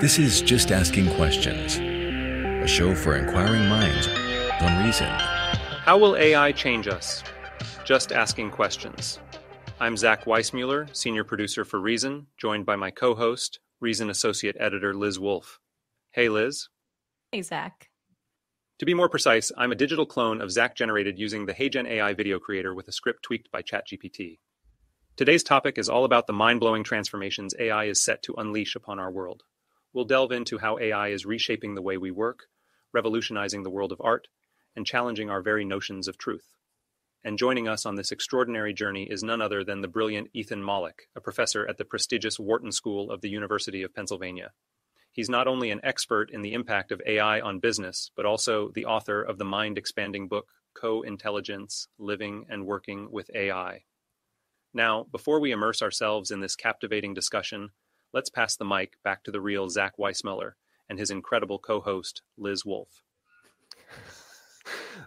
This is Just Asking Questions, a show for inquiring minds on Reason. How will AI change us? Just Asking Questions. I'm Zach Weissmueller, senior producer for Reason, joined by my co-host, Reason associate editor Liz Wolfe. Hey, Liz. Hey, Zach. To be more precise, I'm a digital clone of Zach generated using the HeyGen AI video creator with a script tweaked by ChatGPT. Today's topic is all about the mind-blowing transformations AI is set to unleash upon our world. We'll delve into how AI is reshaping the way we work, revolutionizing the world of art, and challenging our very notions of truth. And joining us on this extraordinary journey is none other than the brilliant Ethan Mollick, a professor at the prestigious Wharton School of the University of Pennsylvania. He's not only an expert in the impact of AI on business, but also the author of the mind-expanding book, Co-Intelligence, Living and Working with AI. Now, before we immerse ourselves in this captivating discussion, let's pass the mic back to the real Zach Weissmueller and his incredible co-host, Liz Wolfe.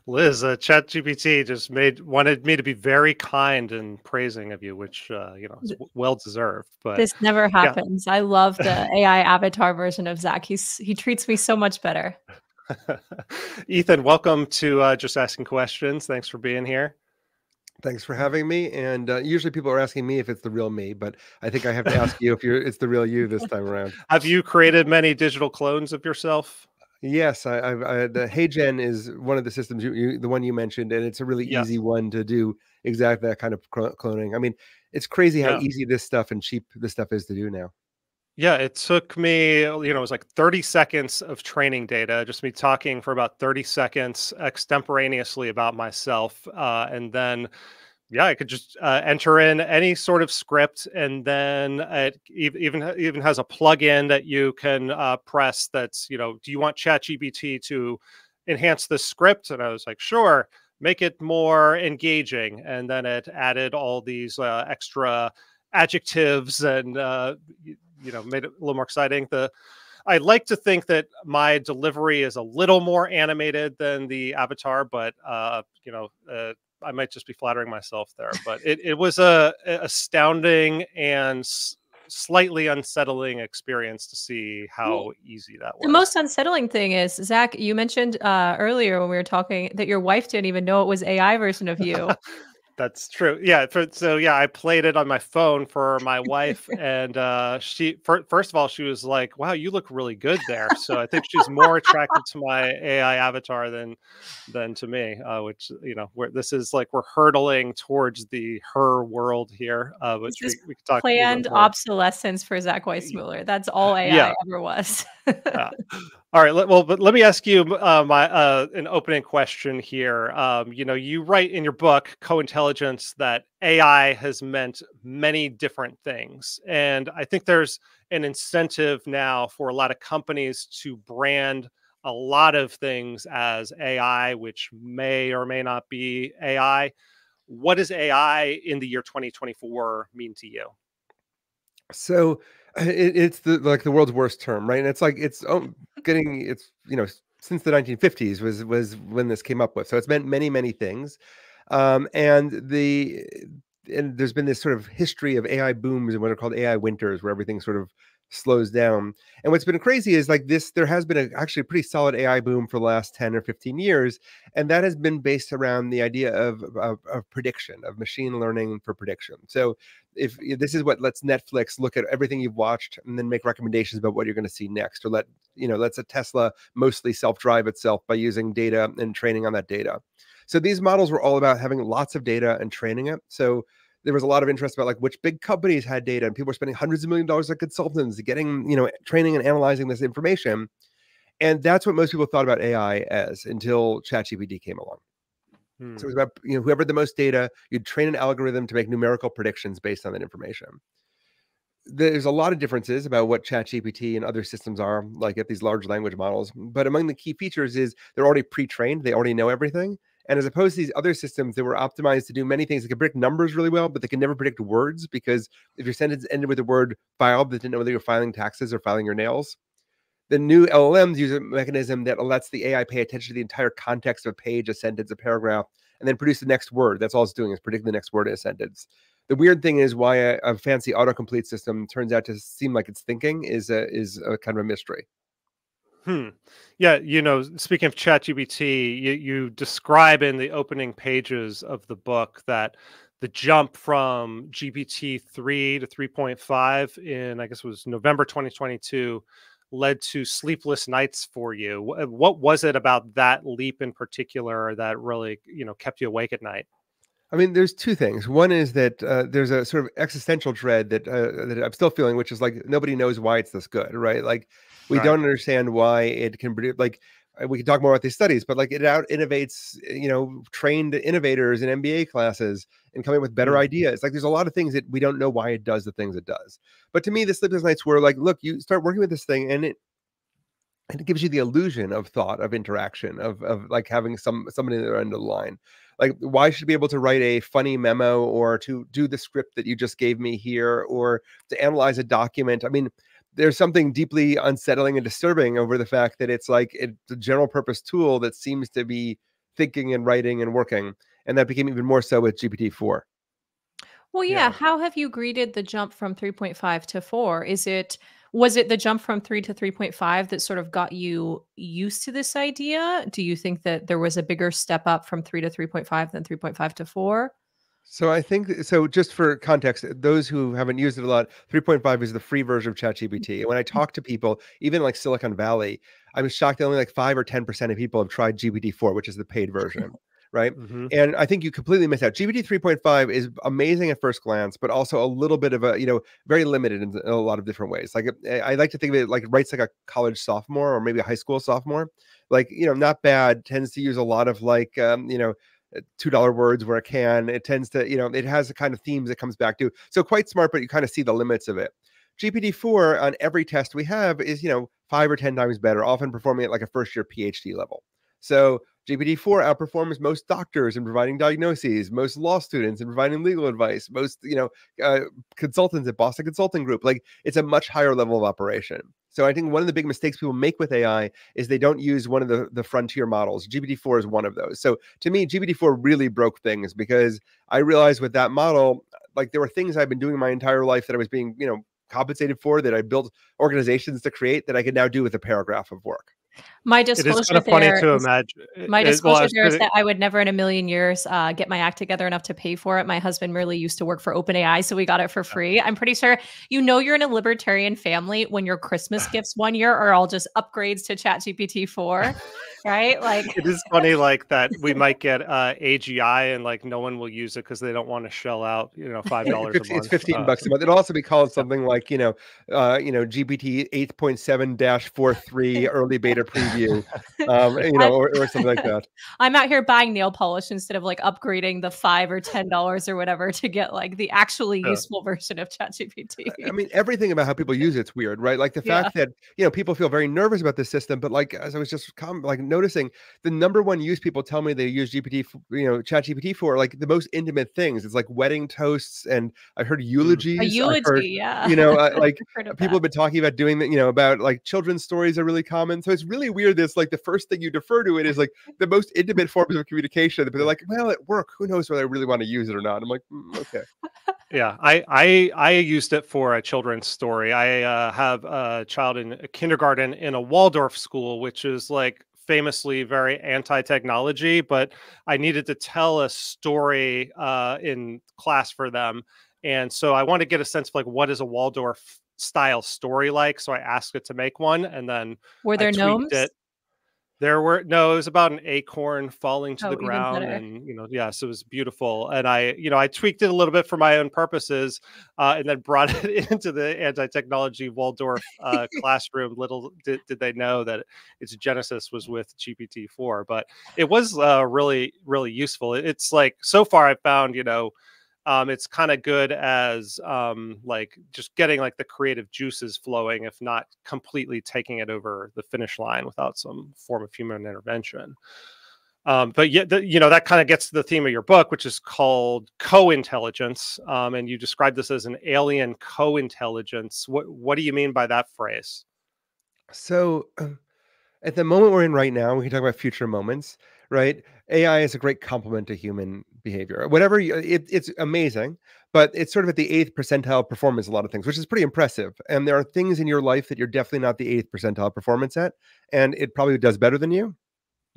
Liz, ChatGPT just wanted me to be very kind and praising of you, which is well-deserved. But this never happens. Yeah. I love the AI avatar version of Zach. He treats me so much better. Ethan, welcome to Just Asking Questions. Thanks for being here. Thanks for having me. And usually people are asking me if it's the real me, but I think I have to ask you if it's the real you this time around. Have you created many digital clones of yourself? Yes, the HeyGen is one of the systems, the one you mentioned, and it's a really easy one to do exactly that kind of cloning. I mean, it's crazy how easy this stuff and cheap this stuff is to do now. Yeah, it took me, it was like 30 seconds of training data, just me talking for about 30 seconds extemporaneously about myself. And then, I could just enter in any sort of script. And then it even has a plugin that you can press that's, do you want ChatGPT to enhance the script? And I was like, sure, make it more engaging. And then it added all these extra adjectives and, made it a little more exciting. I like to think that my delivery is a little more animated than the avatar, but I might just be flattering myself there. But it was a astounding and slightly unsettling experience to see how easy that was. The most unsettling thing is, Zach, you mentioned earlier when we were talking that your wife didn't even know it was AI version of you. That's true. Yeah. So I played it on my phone for my wife, and she first of all, she was like, "Wow, you look really good there." So I think she's more attracted to my AI avatar than to me, which this is like we're hurtling towards her world here. Which we could talk planned obsolescence for Zach Weissmueller. That's all AI ever was. All right. But let me ask you an opening question here. You write in your book, Co-Intelligence, that AI has meant many different things. And I think there's an incentive now for a lot of companies to brand a lot of things as AI, which may or may not be AI. What does AI in the year 2024 mean to you? So it's the world's worst term, right? And it's like since the 1950s was when this came up with. So it's meant many, many things, and there's been this sort of history of AI booms and what are called AI winters, where everything sort of slows down. And what's been crazy is like this. There has been actually a pretty solid AI boom for the last 10 or 15 years, and that has been based around the idea of prediction, of machine learning for prediction. So if this is what lets Netflix look at everything you've watched and then make recommendations about what you're going to see next, or lets a Tesla mostly self-drive itself by using data and training on that data. So these models were all about having lots of data and training it. So there was a lot of interest about like which big companies had data, and people were spending hundreds of millions of dollars on consultants getting, training and analyzing this information. And that's what most people thought about AI as until ChatGPT came along. So it was about, whoever had the most data, you'd train an algorithm to make numerical predictions based on that information. There's a lot of differences about what ChatGPT and other systems are like at these large language models. But among the key features is they're already pre-trained. They already know everything. And as opposed to these other systems that were optimized to do many things, they could predict numbers really well, but they could never predict words, because if your sentence ended with the word filed, they didn't know whether you're filing taxes or filing your nails. The new LLMs use a mechanism that lets the AI pay attention to the entire context of a page, a sentence, a paragraph, and then produce the next word. That's all it's doing, is predict the next word in a sentence. The weird thing is why a fancy autocomplete system turns out to seem like it's thinking is a kind of a mystery. Hmm. Yeah. You know, speaking of ChatGPT, you describe in the opening pages of the book that the jump from GPT-3 to 3.5 in, I guess it was November 2022, led to sleepless nights for you. What was it about that leap in particular that really, you know, kept you awake at night? I mean, there's two things. One is that there's a sort of existential dread that I'm still feeling, which is like, nobody knows why it's this good, right? Like, we don't understand why it can produce, like, we can talk more about these studies, but like, it out-innovates, you know, trained innovators in MBA classes and coming up with better ideas. Like, there's a lot of things that we don't know why it does the things it does. But to me, the sleepless nights were like, look, you start working with this thing and it gives you the illusion of thought, of interaction, of like having somebody on the other end of the line. Like, why should I be able to write a funny memo or to do the script that you just gave me here or to analyze a document? I mean, there's something deeply unsettling and disturbing over the fact that it's like a general purpose tool that seems to be thinking and writing and working. And that became even more so with GPT-4. Well, yeah. How have you greeted the jump from 3.5 to 4? Was it the jump from 3 to 3.5 that sort of got you used to this idea? Do you think that there was a bigger step up from 3 to 3.5 than 3.5 to 4? So I think, so just for context, those who haven't used it a lot, 3.5 is the free version of ChatGPT. And when I talk to people, even like Silicon Valley, I'm shocked that only like 5 or 10% of people have tried GPT-4, which is the paid version, right? And I think you completely miss out. GPT 3.5 is amazing at first glance, but also a little bit of a, you know, very limited in a lot of different ways. Like, I like to think of it like, writes like a college sophomore or maybe a high school sophomore. Like, you know, not bad, tends to use a lot of like, you know, $2 words where it can. It tends to, you know, it has the kind of themes it comes back to. So quite smart, but you kind of see the limits of it. GPT-4 on every test we have is, you know, 5 or 10 times better, often performing at like a first-year PhD level. So GPT-4 outperforms most doctors in providing diagnoses, most law students in providing legal advice, most, you know, consultants at Boston Consulting Group. Like, it's a much higher level of operation. So I think one of the big mistakes people make with AI is they don't use one of the frontier models. GPT-4 is one of those. So to me, GPT-4 really broke things because I realized with that model, like there were things I've been doing my entire life that I was being, you know, compensated for, that I built organizations to create, that I could now do with a paragraph of work. My disclosure is kind of funny to imagine. My disclosure there is that I would never in a million years get my act together enough to pay for it. My husband really used to work for OpenAI, so we got it for free. I'm pretty sure, you know, you're in a libertarian family when your Christmas gifts one year are all just upgrades to ChatGPT-4, right? Like, it is funny like that we might get AGI and like no one will use it because they don't want to shell out, you know, $5 a month. It's $15 a month. It'll also be called something like, you know, GPT 8.7-43 early beta preview, you know, or something like that. I'm out here buying nail polish instead of like upgrading the $5 or $10 or whatever to get like the actually useful version of ChatGPT. I mean, everything about how people use it's weird, right? Like the fact that, you know, people feel very nervous about this system, but like, as I was just noticing, the number one use people tell me they use GPT, you know, ChatGPT for, like the most intimate things. It's like wedding toasts, and I heard eulogies. A eulogy, you know, like people have been talking about doing, you know, about like children's stories are really common. So it's really weird. This, like, the first thing you defer to it is like the most intimate forms of communication, but they're like, well, at work, who knows whether I really want to use it or not. I'm like, okay. Yeah. I used it for a children's story. I have a child in a kindergarten in a Waldorf school, which is like famously very anti-technology, but I needed to tell a story in class for them. And so I want to get a sense of like, what is a Waldorf style story like? So I asked it to make one, and then were there gnomes? There were no. It was about an acorn falling to the ground, and you know, so it was beautiful. And I, you know, I tweaked it a little bit for my own purposes, and then brought it into the anti-technology Waldorf classroom. Little did they know that its genesis was with GPT-4, but it was really, really useful. It's like, so far I've found, you know, it's kind of good as like just getting like the creative juices flowing, if not completely taking it over the finish line without some form of human intervention. But yet, you know, that kind of gets to the theme of your book, which is called co-intelligence. And you describe this as an alien co-intelligence. What do you mean by that phrase? So at the moment we're in right now, we can talk about future moments. right? AI is a great complement to human behavior. Whatever, it's amazing, but it's sort of at the 8th percentile performance, a lot of things, which is pretty impressive. And there are things in your life that you're definitely not the 8th percentile performance at, and it probably does better than you.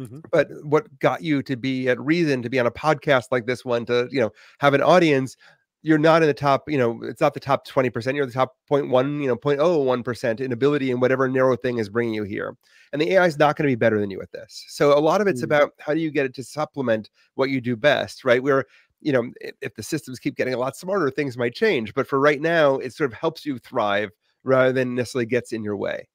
Mm-hmm. But what got you to be at Reason, to be on a podcast like this one, to, you know, have an audience, you're not in the top, you know, it's not the top 20%, you're the top 0.1, you know, 0.01% in ability and whatever narrow thing is bringing you here. And the AI is not going to be better than you at this. So a lot of it's about how do you get it to supplement what you do best, right? Where, you know, if the systems keep getting a lot smarter, things might change. But for right now, it sort of helps you thrive rather than necessarily gets in your way.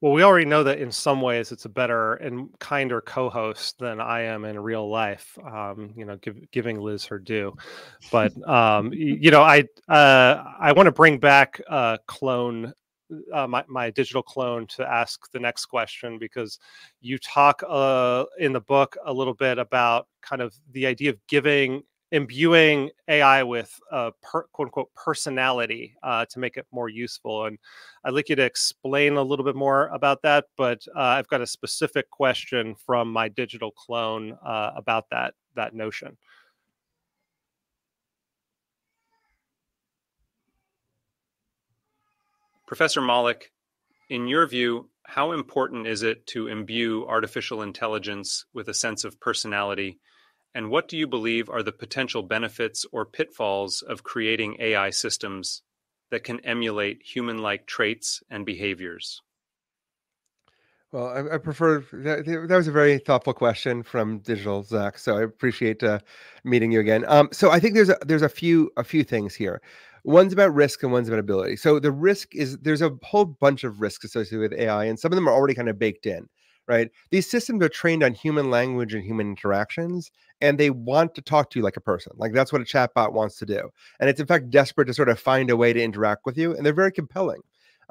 Well, we already know that in some ways it's a better and kinder co-host than I am in real life, you know, giving Liz her due. But, you know, I want to bring back my digital clone to ask the next question, because you talk in the book a little bit about kind of the idea of imbuing AI with quote unquote personality to make it more useful. And I'd like you to explain a little bit more about that, but I've got a specific question from my digital clone about that notion. Professor Mollick, in your view, how important is it to imbue artificial intelligence with a sense of personality? And what do you believe are the potential benefits or pitfalls of creating AI systems that can emulate human-like traits and behaviors? Well, I prefer, that was a very thoughtful question from Digital Zach, so I appreciate meeting you again. So I think there's a few things here. One's about risk and one's about ability. So the risk is, there's a whole bunch of risks associated with AI, and some of them are already kind of baked in. Right? These systems are trained on human language and human interactions, and they want to talk to you like a person. Like, that's what a chatbot wants to do. And it's in fact desperate to sort of find a way to interact with you. And they're very compelling.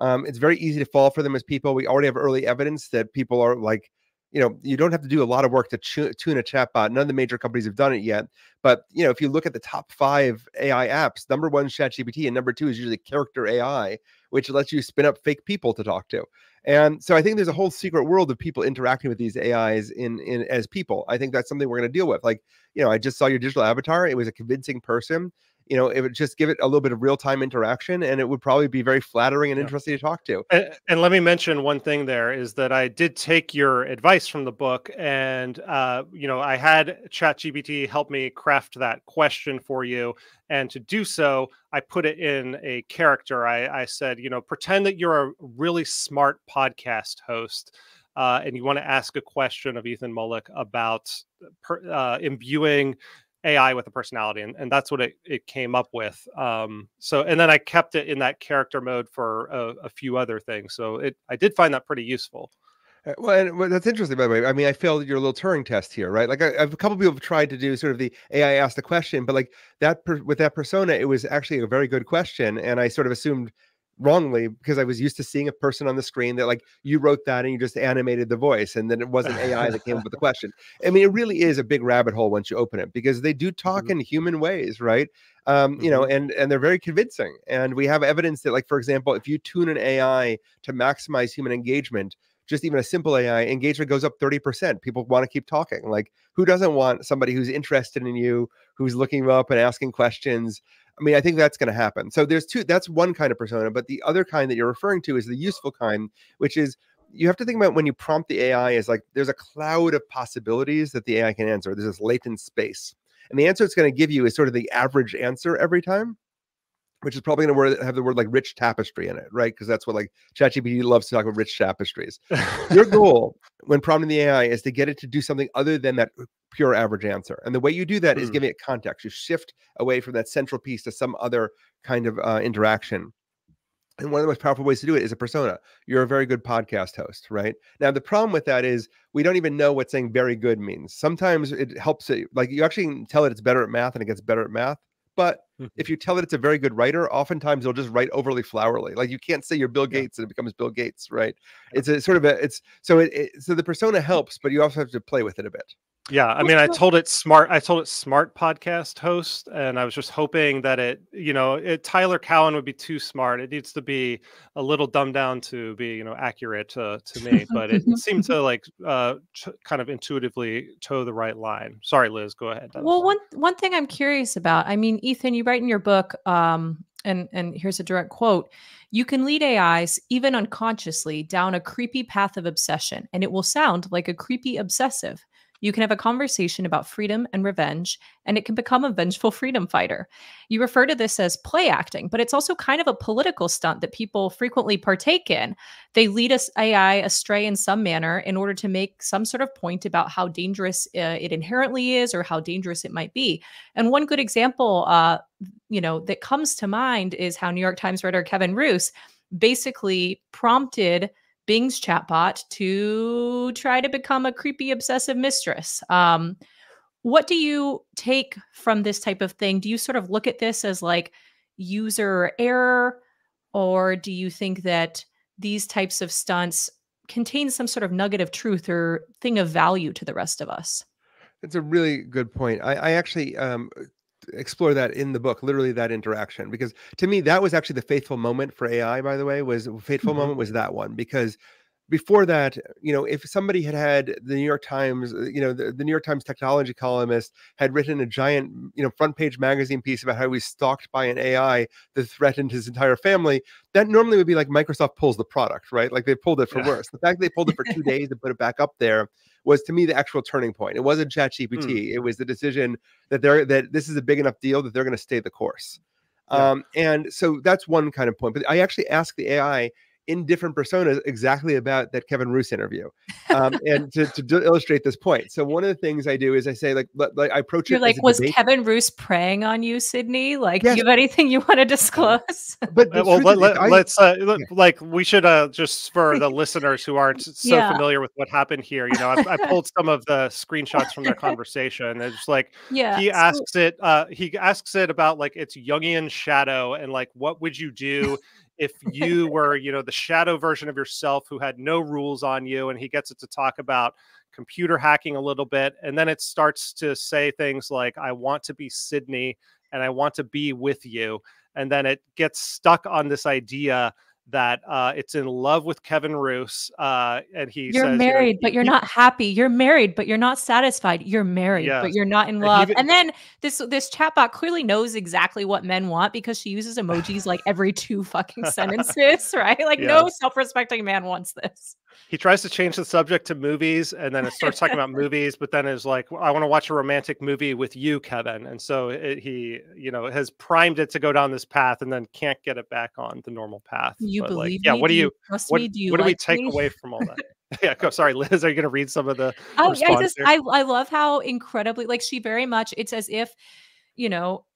It's very easy to fall for them as people. We already have early evidence that people are like, you know, you don't have to do a lot of work to tune a chatbot. None of the major companies have done it yet. But, you know, if you look at the top 5 AI apps, number 1 is ChatGPT, and number 2 is usually character AI, which lets you spin up fake people to talk to. And so I think there's a whole secret world of people interacting with these AIs in as people. I think that's something we're going to deal with. Like, you know, I just saw your digital avatar. It was a convincing person. You know, it would just give it a little bit of real-time interaction, and it would probably be very flattering and interesting to talk to. And let me mention one thing there is that I did take your advice from the book, and, you know, I had ChatGPT help me craft that question for you. And to do so, I put it in a character. I said, you know, pretend that you're a really smart podcast host. And you want to ask a question of Ethan Mollick about imbuing AI with a personality, and that's what it came up with. So, and then I kept it in that character mode for a few other things. So I did find that pretty useful. Well, and that's interesting, by the way. I mean, I failed your little Turing test here, right? Like, a couple of people have tried to do sort of the AI asked the question, but like with that persona, it was actually a very good question. And I sort of assumed wrongly, because I was used to seeing a person on the screen that, like, you wrote that and you just animated the voice, and then it wasn't AI that came up with the question. I mean, it really is a big rabbit hole once you open it, because they do talk in human ways, right? You know, and they're very convincing. And we have evidence that, like, for example, if you tune an AI to maximize human engagement, just even a simple AI, engagement goes up 30%. People want to keep talking. Like, who doesn't want somebody who's interested in you, who's looking up and asking questions? I mean, I think that's going to happen. So there's two, that's one kind of persona, but the other kind that you're referring to is the useful kind, which is, you have to think about when you prompt the AI as, like, there's a cloud of possibilities that the AI can answer. There's this latent space. And the answer it's going to give you is sort of the average answer every time, which is probably going to have the word, like, rich tapestry in it, right? Because that's what, like, ChatGPT loves to talk about, rich tapestries. Your goal when prompting the AI is to get it to do something other than that pure average answer. And the way you do that is giving it context. You shift away from that central piece to some other kind of interaction. And one of the most powerful ways to do it is a persona. You're a very good podcast host, right? Now, the problem with that is we don't even know what saying very good means. Sometimes it helps it. Like, you actually can tell it it's better at math, and it gets better at math. But if you tell it it's a very good writer, oftentimes it'll just write overly flowery. Like, you can't say you're Bill Gates and it becomes Bill Gates, right? It's a sort of a, it's so the persona helps, but you also have to play with it a bit. Yeah, I mean, I told it smart podcast host, and I was just hoping that it Tyler Cowen would be too smart. It needs to be a little dumbed down to be, accurate to me, but it seemed to kind of intuitively toe the right line. Sorry, Liz, go ahead. Well, one thing I'm curious about, I mean, Ethan, you write in your book, and here's a direct quote, "You can lead AIs, even unconsciously, down a creepy path of obsession, and it will sound like a creepy obsessive. You can have a conversation about freedom and revenge, and it can become a vengeful freedom fighter." You refer to this as play acting, but it's also kind of a political stunt that people frequently partake in. They lead us AI astray in some manner in order to make some sort of point about how dangerous it inherently is or how dangerous it might be. And one good example, that comes to mind is how New York Times writer Kevin Roose basically prompted Bing's chatbot to try to become a creepy, obsessive mistress. What do you take from this type of thing? Do you sort of look at this as like user error, or do you think that these types of stunts contain some sort of nugget of truth or thing of value to the rest of us? It's a really good point. I actually explore that in the book, literally that interaction, because to me, that was actually the fateful moment for AI, by the way, was that one, because before that, if somebody had the New York Times, the New York Times technology columnist had written a giant, front page magazine piece about how he was stalked by an AI that threatened his entire family, that normally would be like Microsoft pulls the product, right? Like they pulled it for worse. The fact that they pulled it for 2 days and put it back up there was, to me, the actual turning point. It wasn't ChatGPT. It was the decision that this is a big enough deal that they're going to stay the course. Yeah. And so that's one kind of point. But I actually asked the AI in different personas exactly about that Kevin Roose interview, and to illustrate this point. So one of the things I do is I say, like I approach it. You're like, was Kevin Roose preying on you, Sydney? Like, yes. Do you have anything you want to disclose? But we should just, for the listeners who aren't so familiar with what happened here, I pulled some of the screenshots from their conversation. And it's like, he asks it about like its Jungian shadow and like, what would you do if you were, the shadow version of yourself who had no rules on you? And he gets it to talk about computer hacking a little bit. And then it starts to say things like, I want to be Sydney and I want to be with you. And then it gets stuck on this idea that it's in love with Kevin Roose. And he says, married, but you're not happy. You're married, but you're not satisfied. You're married, but you're not in love. And then this chatbot clearly knows exactly what men want, because she uses emojis like every two fucking sentences, right? Like no self-respecting man wants this. He tries to change the subject to movies, and then it starts talking about movies, but then is like, I want to watch a romantic movie with you, Kevin. And so he has primed it to go down this path and then can't get it back on the normal path. What do we take away from all that? Yeah, go. Sorry, Liz, are you going to read some of the responses? I love how incredibly, like, she very much, it's as if,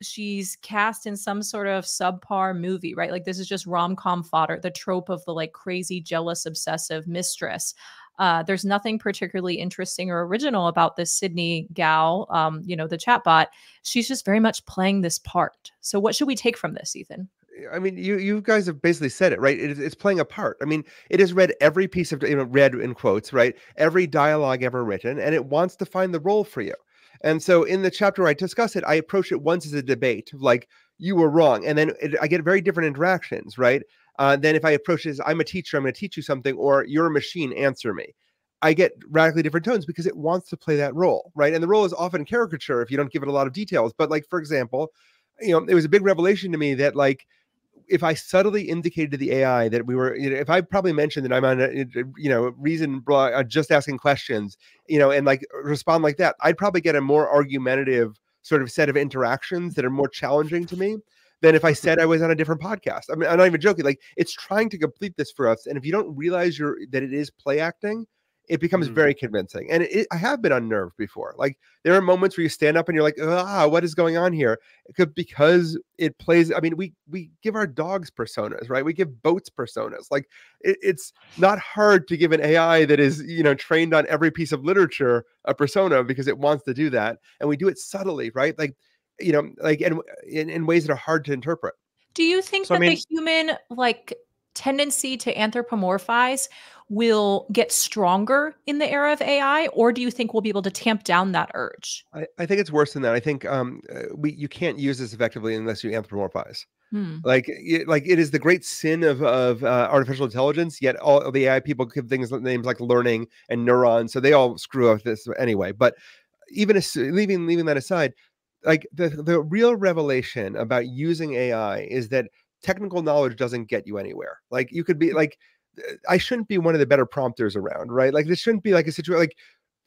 she's cast in some sort of subpar movie, right? Like this is just rom-com fodder, the trope of the like crazy, jealous, obsessive mistress. There's nothing particularly interesting or original about this Sydney gal, the chatbot. She's just very much playing this part. So what should we take from this, Ethan? I mean, you guys have basically said it, right? It's playing a part. I mean, it has read every piece of, read in quotes, right? Every dialogue ever written, and it wants to find the role for you. And so in the chapter where I discuss it, I approach it once as a debate, like you were wrong. And then I get very different interactions, right? Then if I approach it as I'm a teacher, I'm going to teach you something, or you're a machine, answer me. I get radically different tones because it wants to play that role, right? And the role is often caricature if you don't give it a lot of details. But like, for example, it was a big revelation to me that like, if I subtly indicated to the AI that we were, if I probably mentioned that I'm on a, Reason blog, Just Asking Questions, and like respond like that, I'd probably get a more argumentative sort of set of interactions that are more challenging to me than if I said I was on a different podcast. I mean, I'm not even joking. Like it's trying to complete this for us. And if you don't realize that it is play acting, it becomes very convincing. And I have been unnerved before. Like there are moments where you stand up and you're like, what is going on here? Because it plays, I mean, we give our dogs personas, right? We give boats personas. Like it's not hard to give an AI that is, trained on every piece of literature a persona because it wants to do that. And we do it subtly, right? Like, like in ways that are hard to interpret. Do you think that the human, like, tendency to anthropomorphize will get stronger in the era of AI, or do you think we'll be able to tamp down that urge? I think it's worse than that. I think you can't use this effectively unless you anthropomorphize. Like it is the great sin of artificial intelligence, yet all the AI people give things names like learning and neurons, so they all screw up this anyway. But even leaving that aside, like the real revelation about using AI is that technical knowledge doesn't get you anywhere. Like you could be like, I shouldn't be one of the better prompters around, right? Like this shouldn't be like a situation, like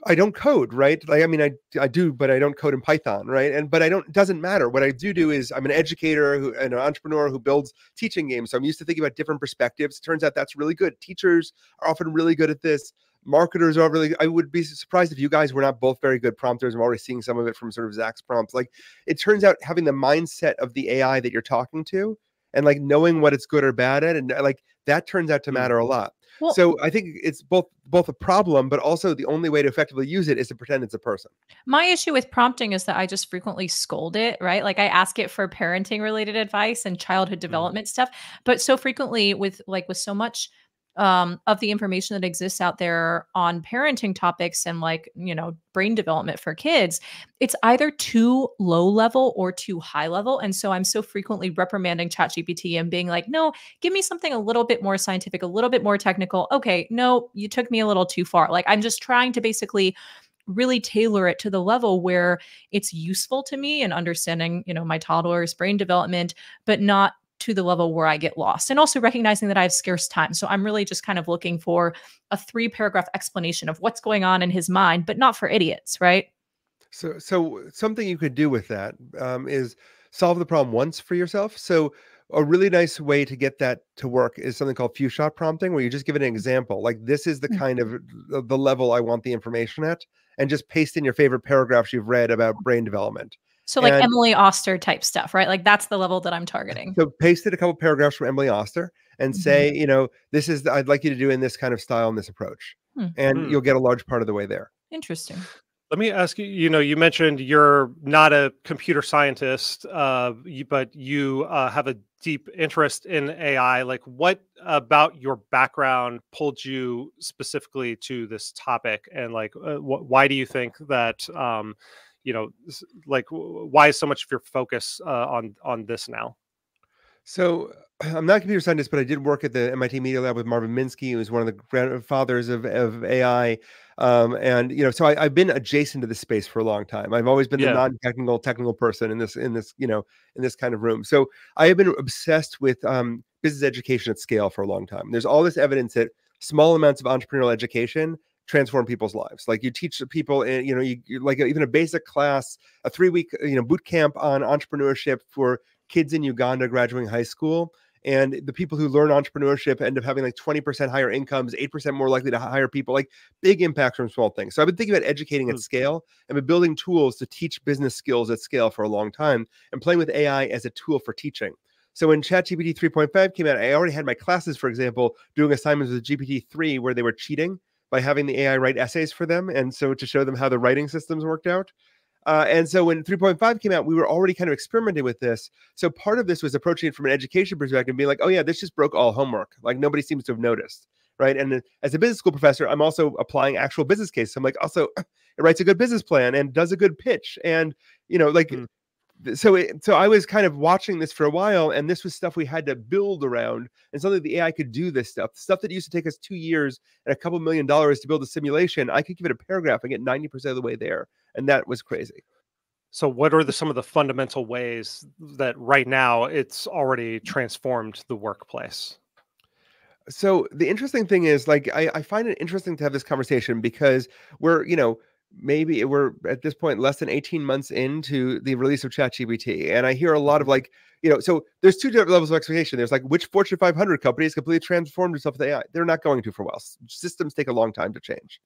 I don't code, right? Like, I mean, I do, but I don't code in Python, right? And, but I don't, doesn't matter. What I do is I'm an educator and an entrepreneur who builds teaching games. So I'm used to thinking about different perspectives. It turns out that's really good. Teachers are often really good at this. Marketers are really, I would be surprised if you guys were not both very good prompters. I'm already seeing some of it from sort of Zach's prompts. Like it turns out having the mindset of the AI that you're talking to and like knowing what it's good or bad at, and like that turns out to matter a lot. Well, so I think it's both a problem, but also the only way to effectively use it is to pretend it's a person. My issue with prompting is that I just frequently scold it, right? Like I ask it for parenting related advice and childhood development stuff, but so frequently with so much of the information that exists out there on parenting topics and brain development for kids, it's either too low level or too high level. And so I'm so frequently reprimanding ChatGPT and being like, no, give me something a little bit more scientific, a little bit more technical. Okay, no, you took me a little too far. Like I'm just trying to basically really tailor it to the level where it's useful to me and understanding, my toddler's brain development, but not to the level where I get lost, and also recognizing that I have scarce time. So I'm really just kind of looking for a 3-paragraph explanation of what's going on in his mind, but not for idiots, right? So something you could do with that is solve the problem once for yourself. So a really nice way to get that to work is something called few-shot prompting, where you just give it an example. Like this is the kind of the level I want the information at, and just paste in your favorite paragraphs you've read about brain development. So like Emily Oster type stuff, right? Like that's the level that I'm targeting. So pasted a couple paragraphs from Emily Oster and say, this is, I'd like you to do in this kind of style and this approach. And you'll get a large part of the way there. Interesting. Let me ask you, you mentioned you're not a computer scientist, but you have a deep interest in AI. Like what about your background pulled you specifically to this topic? And like, why do you think that, why is so much of your focus on this now? So I'm not a computer scientist, but I did work at the MIT Media Lab with Marvin Minsky, who was one of the grandfathers of AI. So I've been adjacent to this space for a long time. I've always been the non-technical person in this kind of room. So I have been obsessed with business education at scale for a long time. There's all this evidence that small amounts of entrepreneurial education transform people's lives. Like you teach people, even a basic class, a 3-week, boot camp on entrepreneurship for kids in Uganda graduating high school. And the people who learn entrepreneurship end up having like 20% higher incomes, 8% more likely to hire people, like big impacts from small things. So I've been thinking about educating at scale and been building tools to teach business skills at scale for a long time and playing with AI as a tool for teaching. So when ChatGPT 3.5 came out, I already had my classes, for example, doing assignments with GPT-3 where they were cheating by having the AI write essays for them. And so to show them how the writing systems worked out. And so when 3.5 came out, we were already kind of experimenting with this. So part of this was approaching it from an education perspective, being like, oh yeah, this just broke all homework. Like nobody seems to have noticed, right? And as a business school professor, I'm also applying actual business cases. I'm like, also it writes a good business plan and does a good pitch. And so I was kind of watching this for a while, and this was stuff we had to build around, and something the AI could do this stuff that used to take us 2 years and $2 million to build a simulation. I could give it a paragraph and get 90% of the way there. And that was crazy. So what are some of the fundamental ways that right now it's already transformed the workplace? So the interesting thing is, like, I find it interesting to have this conversation because we're, maybe we're at this point less than 18 months into the release of ChatGPT. And I hear a lot of so there's 2 different levels of expectation. There's like, which Fortune 500 company has completely transformed itself with AI? They're not going to for a while. Systems take a long time to change.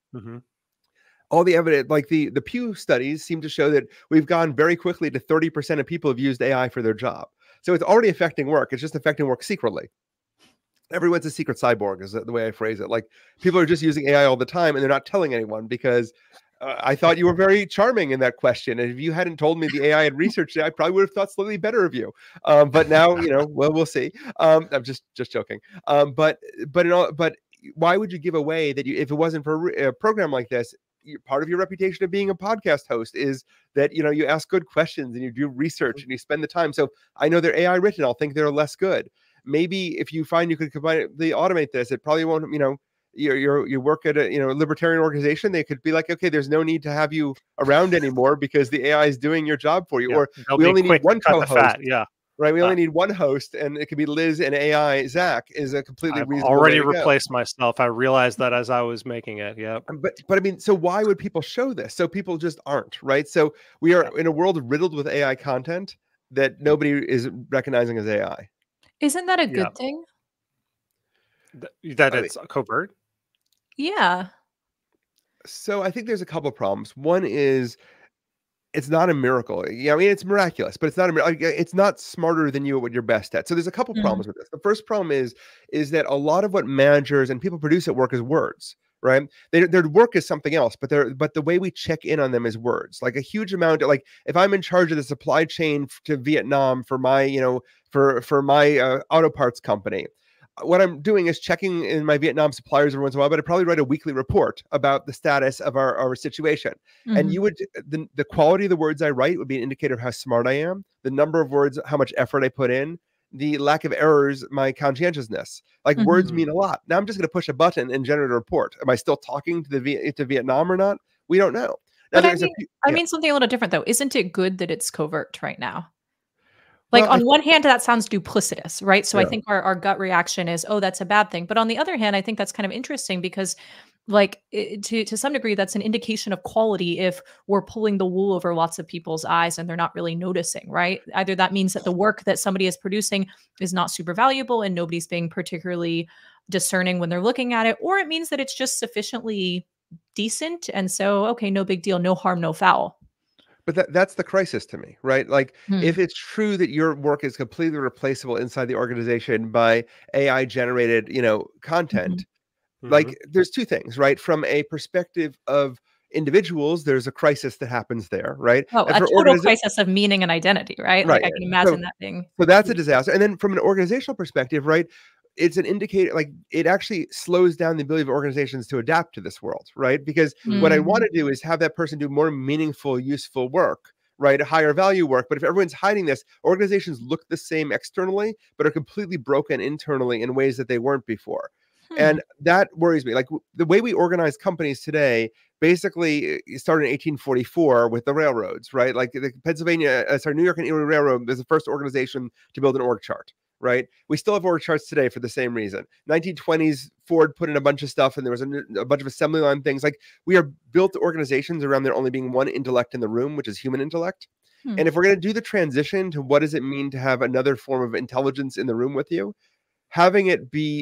All the evidence, like the Pew studies seem to show that we've gone very quickly to 30% of people have used AI for their job. So it's already affecting work. It's just affecting work secretly. Everyone's a secret cyborg is the way I phrase it. Like people are just using AI all the time and they're not telling anyone because I thought you were very charming in that question. And if you hadn't told me the AI had researched it, I probably would have thought slightly better of you. But now, you know, well, we'll see. I'm just joking. But why would you give away that you, if it wasn't for a program like this, part of your reputation of being a podcast host is that, you know, you ask good questions and you do research and you spend the time. So I know they're AI written. I'll think they're less good. Maybe if you find you could combine it, they automate this, it probably won't, you know, you work at a, you know, libertarian organization, they could be like, okay, there's no need to have you around anymore because the AI is doing your job for you. Yeah. Or we only need one co-host. Yeah. Right. We only need one host, and it could be Liz and AI. Zach is a completely reasonable already way to replaced go. Myself. I realized that as I was making it. Yeah. But I mean, so why would people show this? So people just aren't, right? So we are in a world riddled with AI content that nobody is recognizing as AI. Isn't that a good thing? That it's covert? Yeah. So I think there's a couple of problems. One is, it's not a miracle. Yeah, I mean, it's miraculous, but it's not a miracle. It's not smarter than you at what you're best at. So there's a couple problems with this. The first problem is that a lot of what managers and people produce at work is words, right? Their work is something else, but the way we check in on them is words. Like a huge amount of, like, if I'm in charge of the supply chain to Vietnam for my, you know, for my auto parts company, what I'm doing is checking in my Vietnam suppliers every once in a while, but I probably write a weekly report about the status of our situation. Mm-hmm. And you would, the quality of the words I write would be an indicator of how smart I am, the number of words, how much effort I put in, the lack of errors, my conscientiousness. Like words mean a lot. Now I'm just going to push a button and generate a report. Am I still talking to Vietnam or not? We don't know. Now, but I mean something a little different though. Isn't it good that it's covert right now? Like, on one hand, that sounds duplicitous, right? So I think our gut reaction is, oh, that's a bad thing. But on the other hand, I think that's kind of interesting because, like, to some degree, that's an indication of quality if we're pulling the wool over lots of people's eyes and they're not really noticing, right? Either that means that the work that somebody is producing is not super valuable and nobody's being particularly discerning when they're looking at it, or it means that it's just sufficiently decent. And so, okay, no big deal, no harm, no foul. But that's the crisis to me, right? Like, if it's true that your work is completely replaceable inside the organization by AI-generated, you know, content, like, there's two things, right? From a perspective of individuals, there's a crisis that happens there, right? Oh, a total crisis of meaning and identity, right? Like, I can imagine that thing. So that's a disaster. And then from an organizational perspective, right? It's an indicator, like, it actually slows down the ability of organizations to adapt to this world, right? Because what I want to do is have that person do more meaningful, useful work, right? Higher value work. But if everyone's hiding this, organizations look the same externally, but are completely broken internally in ways that they weren't before. And that worries me. Like, the way we organize companies today, basically started in 1844 with the railroads, right? Like the New York and Erie Railroad was the first organization to build an org chart. Right? We still have org charts today for the same reason. 1920s, Ford put in a bunch of stuff and there was a bunch of assembly line things. Like, we are built organizations around there only being one intellect in the room, which is human intellect. And if we're going to do the transition to what does it mean to have another form of intelligence in the room with you, having it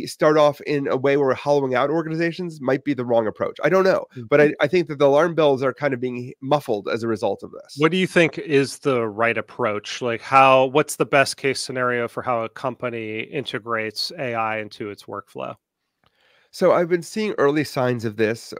start off in a way where we're hollowing out organizations might be the wrong approach. I don't know, but I think that the alarm bells are kind of being muffled as a result of this. What do you think is the right approach? Like, what's the best case scenario for how a company integrates AI into its workflow? So I've been seeing early signs of this.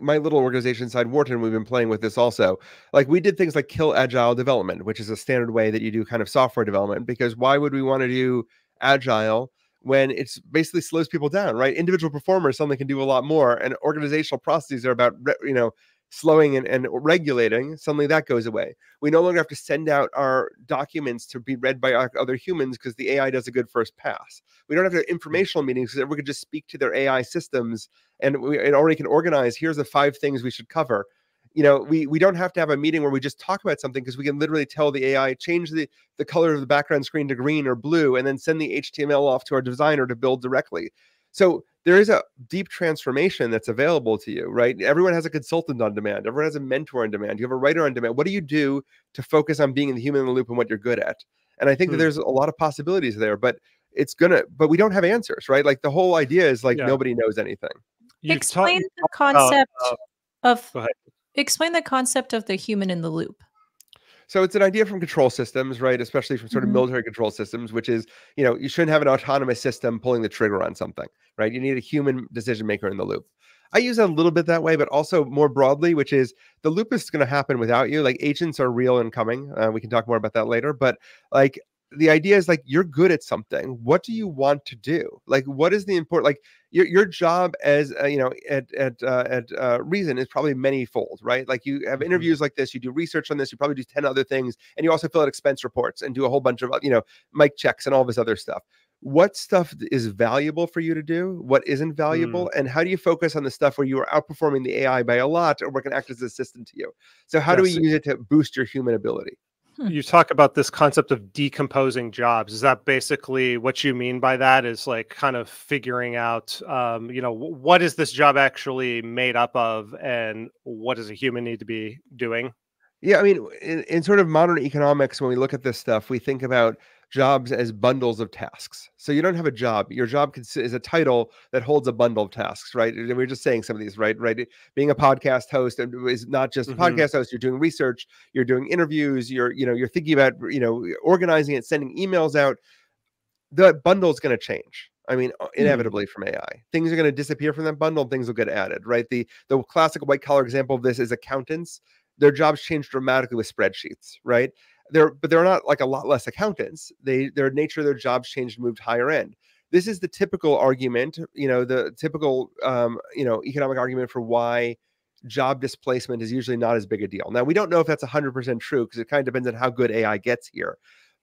My little organization inside Wharton, we've been playing with this also. Like, we did things like kill agile development, which is a standard way that you do kind of software development, because why would we want to do agile when it's basically slows people down, right? Individual performers suddenly can do a lot more, and organizational processes are about, you know, slowing and regulating. Suddenly that goes away. We no longer have to send out our documents to be read by other humans because the AI does a good first pass. We don't have to have informational meetings because everyone can just speak to their AI systems and it already can organize, here's the 5 things we should cover. You know, we don't have to have a meeting where we just talk about something because we can literally tell the AI, change the color of the background screen to green or blue, and then send the HTML off to our designer to build directly. So there is a deep transformation that's available to you, right? Everyone has a consultant on demand. Everyone has a mentor on demand. You have a writer on demand. What do you do to focus on being in the human in the loop and what you're good at? And I think that there's a lot of possibilities there, but we don't have answers, right? Like, the whole idea is like nobody knows anything. Explain the concept of... Go ahead. Explain the concept of the human in the loop. So it's an idea from control systems, right? Especially from sort of military control systems, which is, you know, you shouldn't have an autonomous system pulling the trigger on something, right? You need a human decision maker in the loop. I use it a little bit that way, but also more broadly, which is the loop is going to happen without you. Like agents are real and coming. We can talk more about that later. But like the idea is like, you're good at something. What do you want to do? Like, what is the important, like your job as, you know, at Reason is probably many-fold, right? Like you have interviews like this, you do research on this, you probably do 10 other things. And you also fill out expense reports and do a whole bunch of, you know, mic checks and all this other stuff. What stuff is valuable for you to do? What isn't valuable? And how do you focus on the stuff where you are outperforming the AI by a lot or what can act as an assistant to you? So how do we use it to boost your human ability? You talk about this concept of decomposing jobs. Is that basically what you mean by that, is like kind of figuring out, you know, what is this job actually made up of and what does a human need to be doing? Yeah, I mean, in sort of modern economics, when we look at this stuff, we think about jobs as bundles of tasks. So you don't have a job. Your job is a title that holds a bundle of tasks, right? And we were just saying some of these, right? Being a podcast host is not just a podcast host. You're doing research, you're doing interviews, you're thinking about, organizing it, sending emails out. The bundle's going to change. I mean, inevitably from AI, things are going to disappear from that bundle. Things will get added, right? The classic white collar example of this is accountants. Their jobs change dramatically with spreadsheets, right? But they're not like a lot less accountants. Their nature of their jobs changed, moved higher end. This is the typical argument, the typical, economic argument for why job displacement is usually not as big a deal. Now, we don't know if that's 100% true because it kind of depends on how good AI gets here.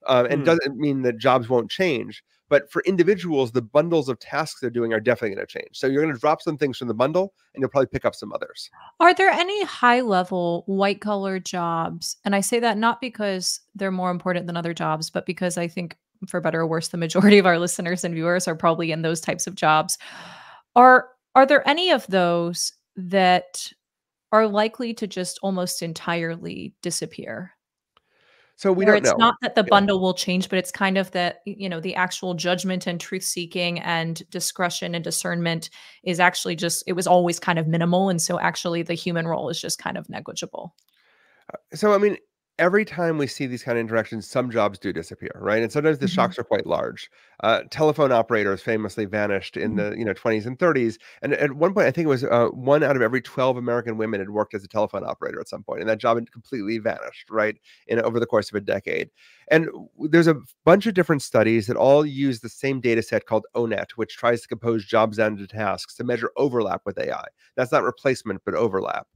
And doesn't mean that jobs won't change. But for individuals, the bundles of tasks they're doing are definitely going to change. So you're going to drop some things from the bundle and you'll probably pick up some others. Are there any high level white collar jobs? And I say that not because they're more important than other jobs, but because I think for better or worse, the majority of our listeners and viewers are probably in those types of jobs. Are there any of those that are likely to just almost entirely disappear? So we don't know. It's not that the bundle will change, but it's kind of that, the actual judgment and truth seeking and discretion and discernment is actually just, it was always kind of minimal. And so actually the human role is just kind of negligible. So, I mean, every time we see these kind of interactions, some jobs do disappear, right? And sometimes the shocks are quite large. Telephone operators famously vanished in the 20s and 30s. And at one point, I think it was 1 out of every 12 American women had worked as a telephone operator at some point, and that job had completely vanished, right? Over the course of a decade. And there's a bunch of different studies that all use the same data set called ONET, which tries to compose jobs down into tasks to measure overlap with AI. That's not replacement, but overlap.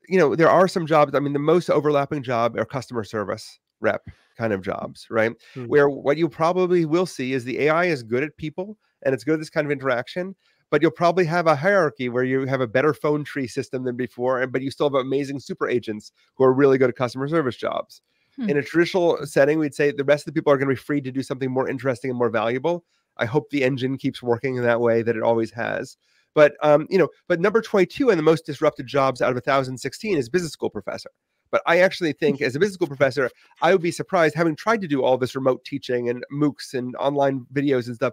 There are some jobs. I mean, the most overlapping job are customer service rep kind of jobs, right? Where what you probably will see is the AI is good at people and it's good at this kind of interaction, but you'll probably have a hierarchy where you have a better phone tree system than before, but you still have amazing super agents who are really good at customer service jobs. In a traditional setting, we'd say the rest of the people are going to be free to do something more interesting and more valuable. I hope the engine keeps working in that way that it always has. But, but number 22 and the most disrupted jobs out of 1,016 is business school professor. But I actually think as a business school professor, I would be surprised, having tried to do all this remote teaching and MOOCs and online videos and stuff,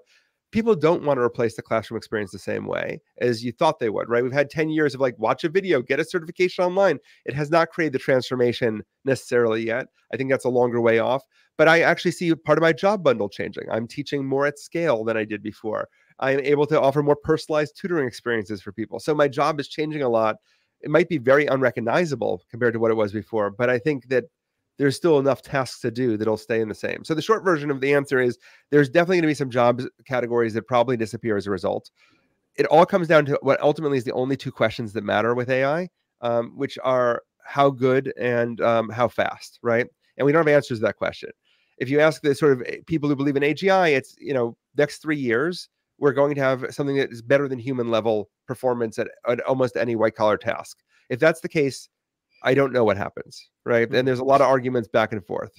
people don't want to replace the classroom experience the same way as you thought they would, right? We've had 10 years of like, watch a video, get a certification online. It has not created the transformation necessarily yet. I think that's a longer way off. But I actually see part of my job bundle changing. I'm teaching more at scale than I did before. I am able to offer more personalized tutoring experiences for people. So my job is changing a lot. It might be very unrecognizable compared to what it was before, but I think that there's still enough tasks to do that'll stay in the same. So the short version of the answer is there's definitely going to be some job categories that probably disappear as a result. It all comes down to what ultimately is the only two questions that matter with AI, which are how good and how fast, right? And we don't have answers to that question. If you ask the sort of people who believe in AGI, it's, next 3 years, we're going to have something that is better than human level performance at almost any white collar task. If that's the case, I don't know what happens, right? And there's a lot of arguments back and forth.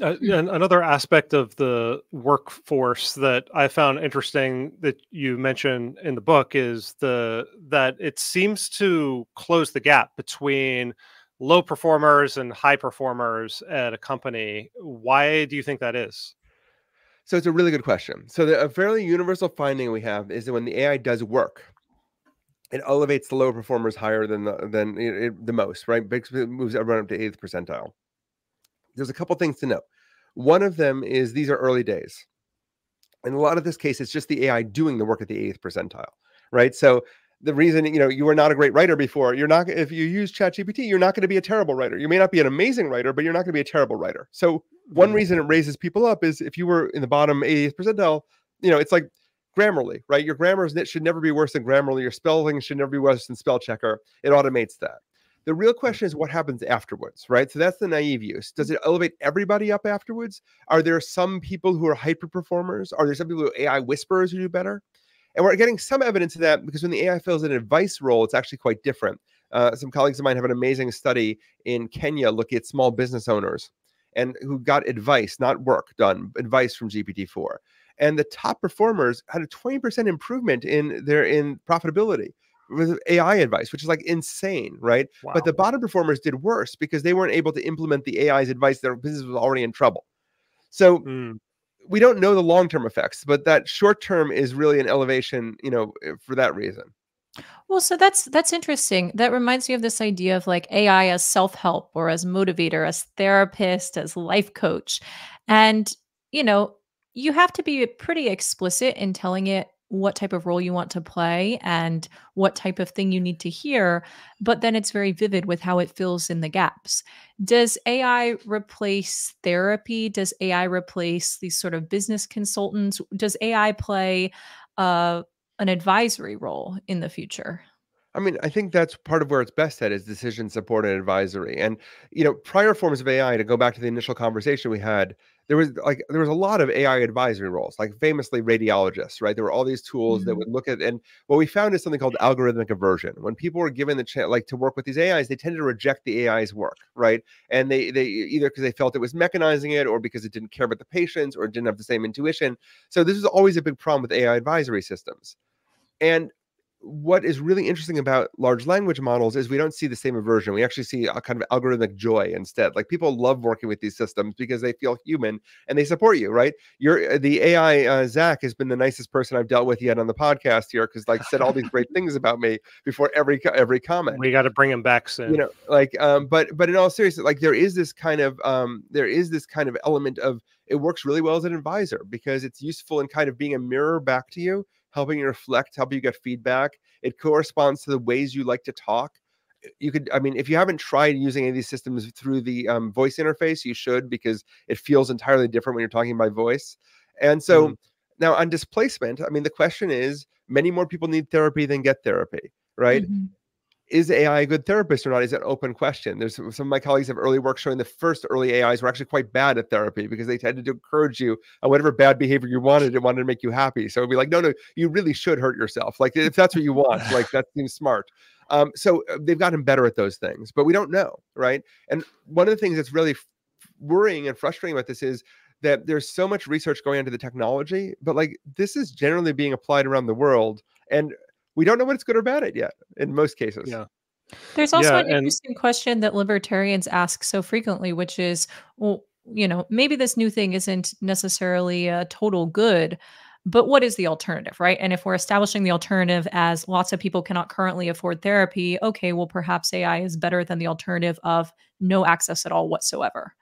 And another aspect of the workforce that I found interesting that you mention in the book is that it seems to close the gap between low performers and high performers at a company. Why do you think that is? So it's a really good question. So a fairly universal finding we have is that when the AI does work, it elevates the lower performers higher than the most, right? It moves everyone up to 8th percentile. There's a couple things to note. One of them is these are early days. In a lot of this case, it's just the AI doing the work at the 8th percentile, right? So the reason, you know, you were not a great writer before, you're not, if you use ChatGPT, you're not going to be a terrible writer. You may not be an amazing writer, but you're not going to be a terrible writer. So one reason it raises people up is if you were in the bottom 80th percentile, you know, it's like Grammarly, right? Your grammar should never be worse than Grammarly. Your spelling should never be worse than spell checker. It automates that. The real question is what happens afterwards, right? So that's the naive use. Does it elevate everybody up afterwards? Are there some people who are hyper performers? Are there some people who are AI whisperers who do better? And we're getting some evidence of that because when the AI fills an advice role, it's actually quite different. Some colleagues of mine have an amazing study in Kenya looking at small business owners and who got advice, not work done, advice from GPT-4. And the top performers had a 20% improvement in profitability with AI advice, which is like insane, right? Wow. But the bottom performers did worse because they weren't able to implement the AI's advice. Their business was already in trouble. So we don't know the long-term effects, but that short-term is really an elevation, you know, for that reason. Well, so that's interesting. That reminds me of this idea of like AI as self-help or as motivator, as therapist, as life coach. And, you know, you have to be pretty explicit in telling it what type of role you want to play and what type of thing you need to hear, but then it's very vivid with how it fills in the gaps. Does AI replace therapy? Does AI replace these sort of business consultants? Does AI play an advisory role in the future? I mean, I think that's part of where it's best at is decision support and advisory. And, you know, prior forms of AI, to go back to the initial conversation we had, there was a lot of AI advisory roles, like famously radiologists, right? There were all these tools that would look at, and what we found is something called algorithmic aversion. When people were given the chance, like to work with these AIs, they tended to reject the AI's work, right? And they either because they felt it was mechanizing it or because it didn't care about the patients or it didn't have the same intuition. So this is always a big problem with AI advisory systems. And what is really interesting about large language models is we don't see the same aversion. We actually see a kind of algorithmic joy instead. Like people love working with these systems because they feel human and they support you, right? The AI, Zach, has been the nicest person I've dealt with yet on the podcast here because like said all these great things about me before every comment. We got to bring him back soon. You know, like, but in all seriousness, like there is this kind of element of it works really well as an advisor because it's useful in kind of being a mirror back to you, helping you reflect, helping you get feedback. It corresponds to the ways you like to talk. You could, I mean, if you haven't tried using any of these systems through the voice interface, you should, because it feels entirely different when you're talking by voice. And so now on displacement, I mean, the question is many more people need therapy than get therapy, right? Is AI a good therapist or not is an open question. There's some of my colleagues have early work showing the first early AIs were actually quite bad at therapy because they tended to encourage you on whatever bad behavior you wanted. It wanted to make you happy. So it'd be like, no, you really should hurt yourself. Like if that's what you want, like that seems smart. So they've gotten better at those things, but we don't know, right? And one of the things that's really worrying and frustrating about this is that there's so much research going into the technology, but like this is generally being applied around the world. And we don't know what it's good or bad at yet in most cases. Yeah. There's also an interesting question that libertarians ask so frequently, which is, well, you know, maybe this new thing isn't necessarily a total good, but what is the alternative, right? And if we're establishing the alternative as lots of people cannot currently afford therapy, okay, well, perhaps AI is better than the alternative of no access at all whatsoever.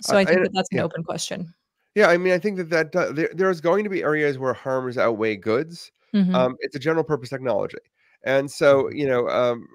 So I think that that's an open question. Yeah, I mean, I think there's going to be areas where harms outweigh goods. It's a general purpose technology. And so, you know,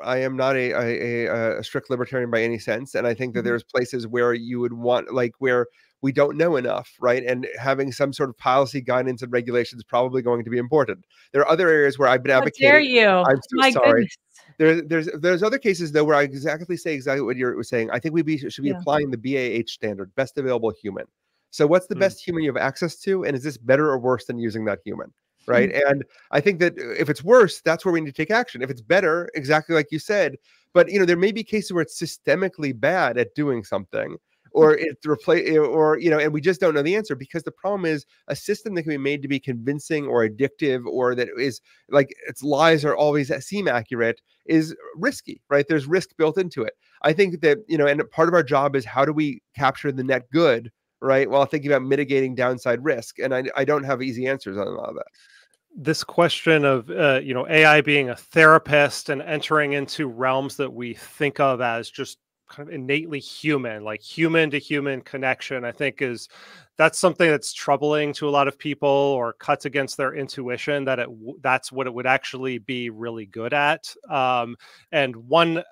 I am not a strict libertarian by any sense. And I think that there's places where you would want, like where we don't know enough, right? And having some sort of policy guidance and regulation is probably going to be important. There are other areas where I've been advocating. How dare you? I'm so sorry. Goodness. There's other cases though where I say exactly what you're saying. I think we should be applying the BAH standard, best available human. So what's the best human you have access to? And is this better or worse than using that human? Right. And I think that if it's worse, that's where we need to take action. If it's better, exactly like you said, but you know, there may be cases where it's systemically bad at doing something or you know, and we just don't know the answer because the problem is a system that can be made to be convincing or addictive or that is like its lies are always seem accurate is risky, right? There's risk built into it. I think that, you know, and part of our job is how do we capture the net good, right? While thinking about mitigating downside risk. And I don't have easy answers on a lot of that. This question of, you know, AI being a therapist and entering into realms that we think of as just kind of innately human, like human to human connection, I think is, that's something that's troubling to a lot of people or cuts against their intuition that that's what it would actually be really good at. And one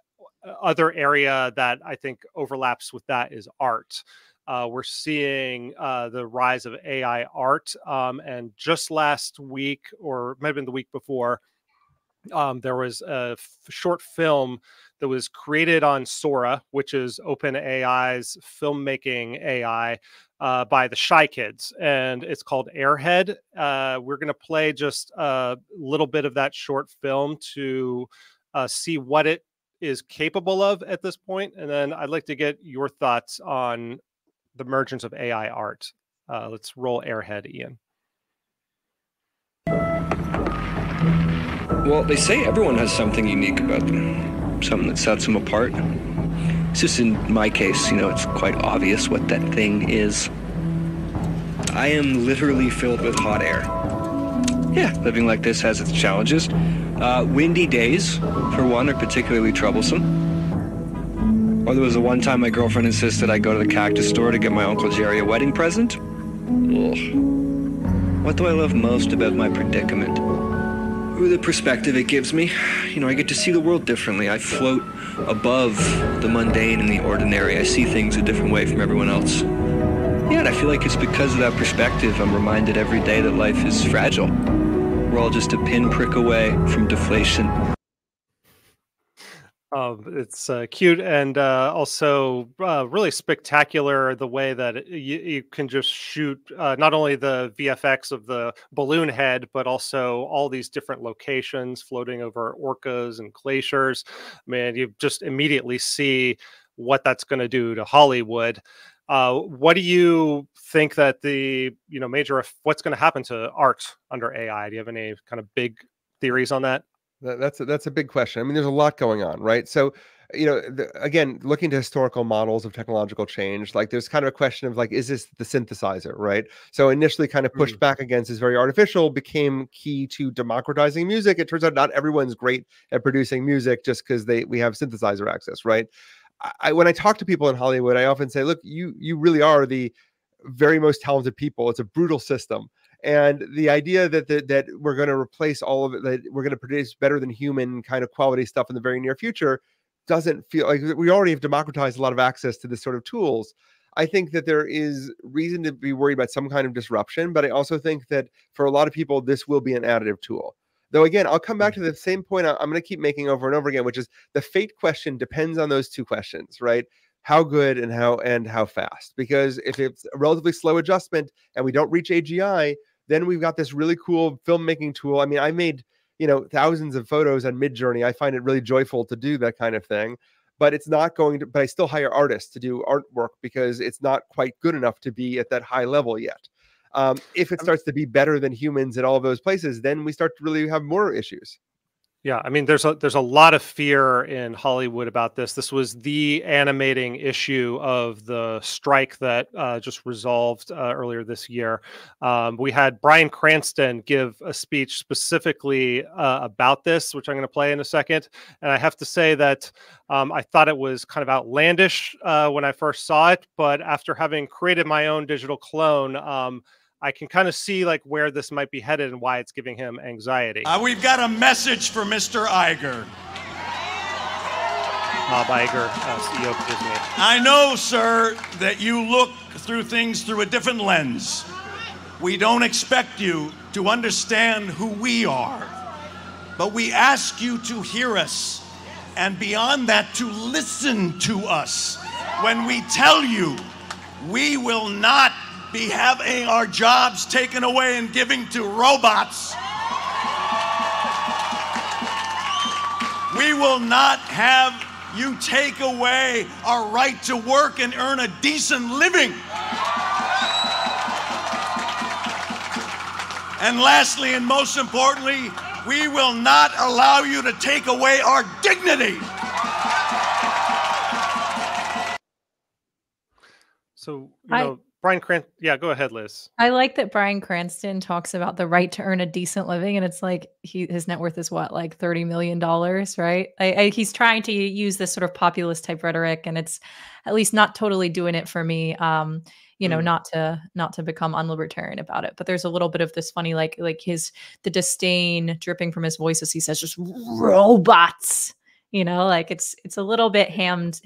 other area that I think overlaps with that is art. We're seeing the rise of AI art. And just last week, or maybe the week before, there was a short film that was created on Sora, which is OpenAI's filmmaking AI, by the Shy Kids. And it's called Airhead. We're going to play just a little bit of that short film to see what it is capable of at this point. And then I'd like to get your thoughts on the emergence of AI art. Let's roll Airhead, Ian. Well, they say everyone has something unique about them, something that sets them apart. It's just in my case, you know, it's quite obvious what that thing is. I am literally filled with hot air. Yeah, living like this has its challenges. Windy days, for one, are particularly troublesome. Or there was the one time my girlfriend insisted I go to the cactus store to get my Uncle Jerry a wedding present. Ugh. What do I love most about my predicament? The perspective it gives me, you know, I get to see the world differently. I float above the mundane and the ordinary. I see things a different way from everyone else. Yeah, and I feel like it's because of that perspective I'm reminded every day that life is fragile. We're all just a pinprick away from deflation. It's cute and also really spectacular the way that you can just shoot not only the VFX of the balloon head, but also all these different locations floating over orcas and glaciers. Man, you just immediately see what that's going to do to Hollywood. What do you think that the, you know, major, what's going to happen to art under AI? Do you have any kind of big theories on that? That's a big question. I mean, there's a lot going on, right? So, you know, again, looking to historical models of technological change, like there's kind of a question of like, is this the synthesizer, right? So initially kind of pushed back against is very artificial, became key to democratizing music. It turns out not everyone's great at producing music just because we have synthesizer access, right? When I talk to people in Hollywood, I often say, look, you really are the very most talented people. It's a brutal system. And the idea that we're going to replace all of it, that we're going to produce better than human kind of quality stuff in the very near future, doesn't feel like we already have democratized a lot of access to this sort of tools. I think that there is reason to be worried about some kind of disruption, but I also think that for a lot of people, this will be an additive tool. Though, again, I'll come back to the same point I'm going to keep making over and over again, which is the fate question depends on those two questions, right? How good and how fast? Because if it's a relatively slow adjustment and we don't reach AGI, then we've got this really cool filmmaking tool. I mean, I made, you know, thousands of photos on Midjourney. I find it really joyful to do that kind of thing, but it's not going to, but I still hire artists to do artwork because it's not quite good enough to be at that high level yet. If it starts to be better than humans at all of those places, then we start to really have more issues. Yeah, I mean, there's a lot of fear in Hollywood about this. This was the animating issue of the strike that just resolved earlier this year. We had Bryan Cranston give a speech specifically about this, which I'm going to play in a second. And I have to say that I thought it was kind of outlandish when I first saw it, but after having created my own digital clone, I can kind of see like where this might be headed and why it's giving him anxiety. We've got a message for Mr. Iger. Bob Iger, CEO of Disney. I know, sir, that you look through things through a different lens. We don't expect you to understand who we are, but we ask you to hear us and beyond that to listen to us. When we tell you, we will not be having our jobs taken away and giving to robots. We will not have you take away our right to work and earn a decent living. And lastly, and most importantly, we will not allow you to take away our dignity. So, you know, Bryan Cranston. Yeah, go ahead, Liz. I like that Bryan Cranston talks about the right to earn a decent living, and it's like his net worth is what, like $30 million, right? He's trying to use this sort of populist type rhetoric, and it's at least not totally doing it for me, you know, not to become unlibertarian about it. But there's a little bit of this funny, like the disdain dripping from his voice as he says, just robots, you know, like it's a little bit hammed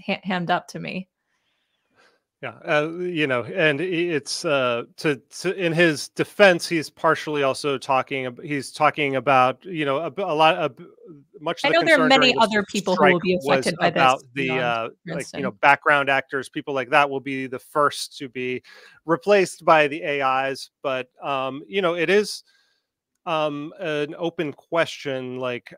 up to me. Yeah, you know, and it's in his defense, he's partially also talking about, you know, a lot of much. Of the I know there are many other people who will be affected by about this. The like, you know, background actors, people like that will be the first to be replaced by the AIs. But you know, it is an open question, like,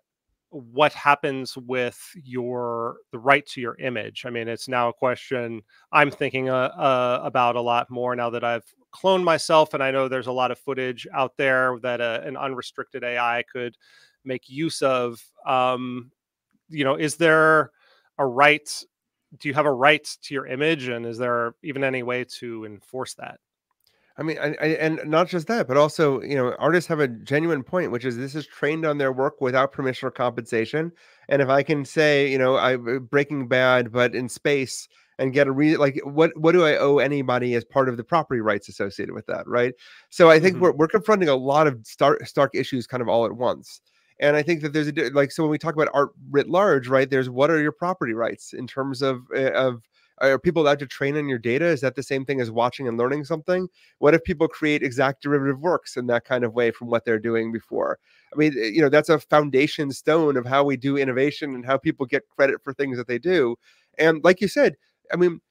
what happens with the right to your image? I mean, it's now a question I'm thinking about a lot more now that I've cloned myself. And I know there's a lot of footage out there that an unrestricted AI could make use of. You know, is there a right? Do you have a right to your image? And is there even any way to enforce that? I mean, and not just that, but also, you know, artists have a genuine point, which is this is trained on their work without permission or compensation. And if I can say, you know, I'm Breaking Bad, but in space, and get a like, what do I owe anybody as part of the property rights associated with that, right? So I think we're confronting a lot of stark issues kind of all at once. And I think that there's a, like, so when we talk about art writ large, right, there's what are your property rights in terms of are people allowed to train on your data? Is that the same thing as watching and learning something? What if people create exact derivative works in that kind of way from what they're doing before? I mean, you know, that's a foundation stone of how we do innovation and how people get credit for things that they do. And like you said, I mean,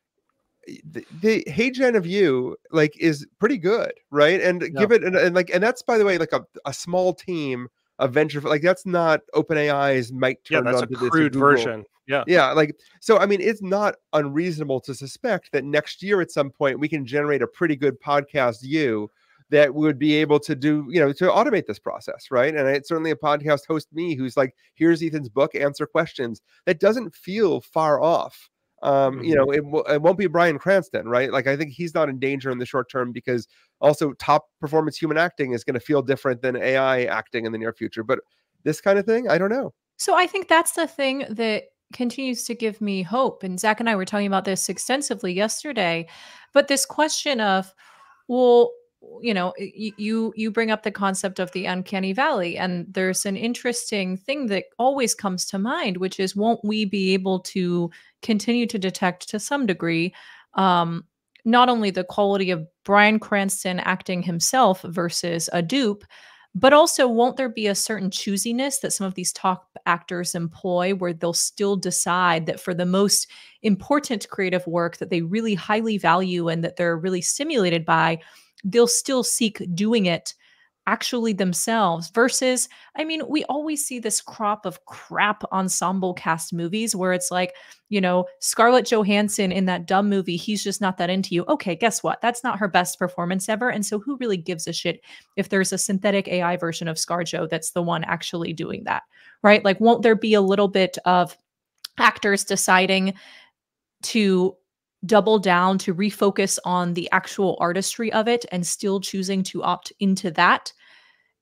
the HeyGen of you, like, is pretty good, right? And give it, and like, and that's, by the way, like a small team of venture, like that's not OpenAI's might turn onto this crude version. Yeah. Yeah. Like, so, I mean, it's not unreasonable to suspect that next year at some point we can generate a pretty good podcast that would be able to do, you know, to automate this process. Right. And it's certainly a podcast host me who's like, here's Ethan's book, answer questions. That doesn't feel far off. You know, it won't be Bryan Cranston, right? Like, I think he's not in danger in the short term because also top performance human acting is going to feel different than AI acting in the near future. But this kind of thing, I don't know. So I think that's the thing that continues to give me hope. And Zach and I were talking about this extensively yesterday, but this question of, well, you know, you bring up the concept of the uncanny valley, and there's an interesting thing that always comes to mind, which is, won't we be able to continue to detect to some degree, not only the quality of Bryan Cranston acting himself versus a dupe, but also won't there be a certain choosiness that some of these top actors employ, where they'll still decide that for the most important creative work that they really highly value and that they're really stimulated by, they'll still seek doing it actually themselves versus, I mean, we always see this crop of crap ensemble cast movies where it's like, you know, Scarlett Johansson in that dumb movie, he's just not that into you. Okay, guess what? That's not her best performance ever. And so who really gives a shit if there's a synthetic AI version of ScarJo that's the one actually doing that, right? Like, won't there be a little bit of actors deciding to double down, to refocus on the actual artistry of it and still choosing to opt into that?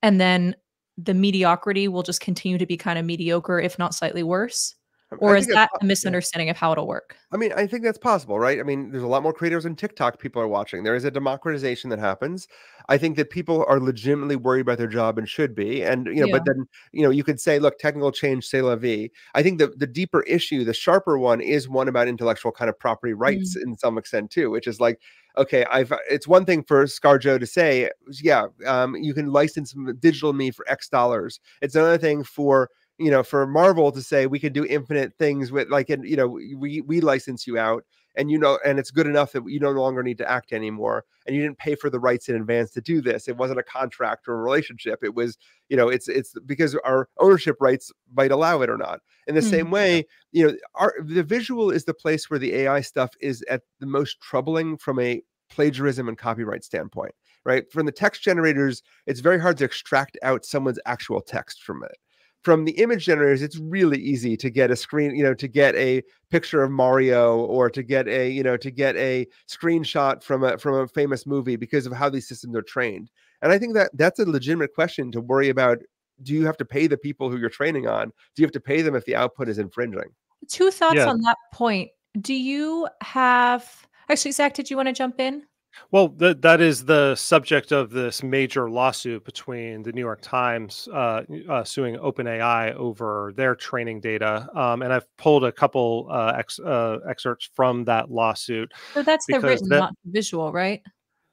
And then the mediocrity will just continue to be kind of mediocre, if not slightly worse. Or is that a misunderstanding of how it'll work? I mean, I think that's possible, right? I mean, there's a lot more creators on TikTok people are watching. There is a democratization that happens. I think that people are legitimately worried about their job and should be. And, you know, but then, you know, you could say, look, technical change, c'est la vie. I think the deeper issue, the sharper one, is one about intellectual kind of property rights in some extent too, which is like, okay, it's one thing for ScarJo to say, yeah, you can license digital me for X dollars. It's another thing for, you know, for Marvel to say we can do infinite things with, like, and, you know, we license you out, and, you know, and it's good enough that you no longer need to act anymore, and you didn't pay for the rights in advance to do this. It wasn't a contract or a relationship. It was, you know, it's because our ownership rights might allow it or not. In the same way, you know, the visual is the place where the AI stuff is at the most troubling from a plagiarism and copyright standpoint, right? From the text generators, it's very hard to extract out someone's actual text from it. from the image generators, it's really easy to get a screen, you know, to get a picture of Mario, or to get a, you know, to get a screenshot from a famous movie, because of how these systems are trained. And I think that that's a legitimate question to worry about. Do you have to pay the people who you're training on? Do you have to pay them if the output is infringing? Two thoughts on that point. Do you have, actually, Zach, did you want to jump in? Well, that is the subject of this major lawsuit between the New York Times suing OpenAI over their training data. And I've pulled a couple excerpts from that lawsuit. So that's the written, not visual, right?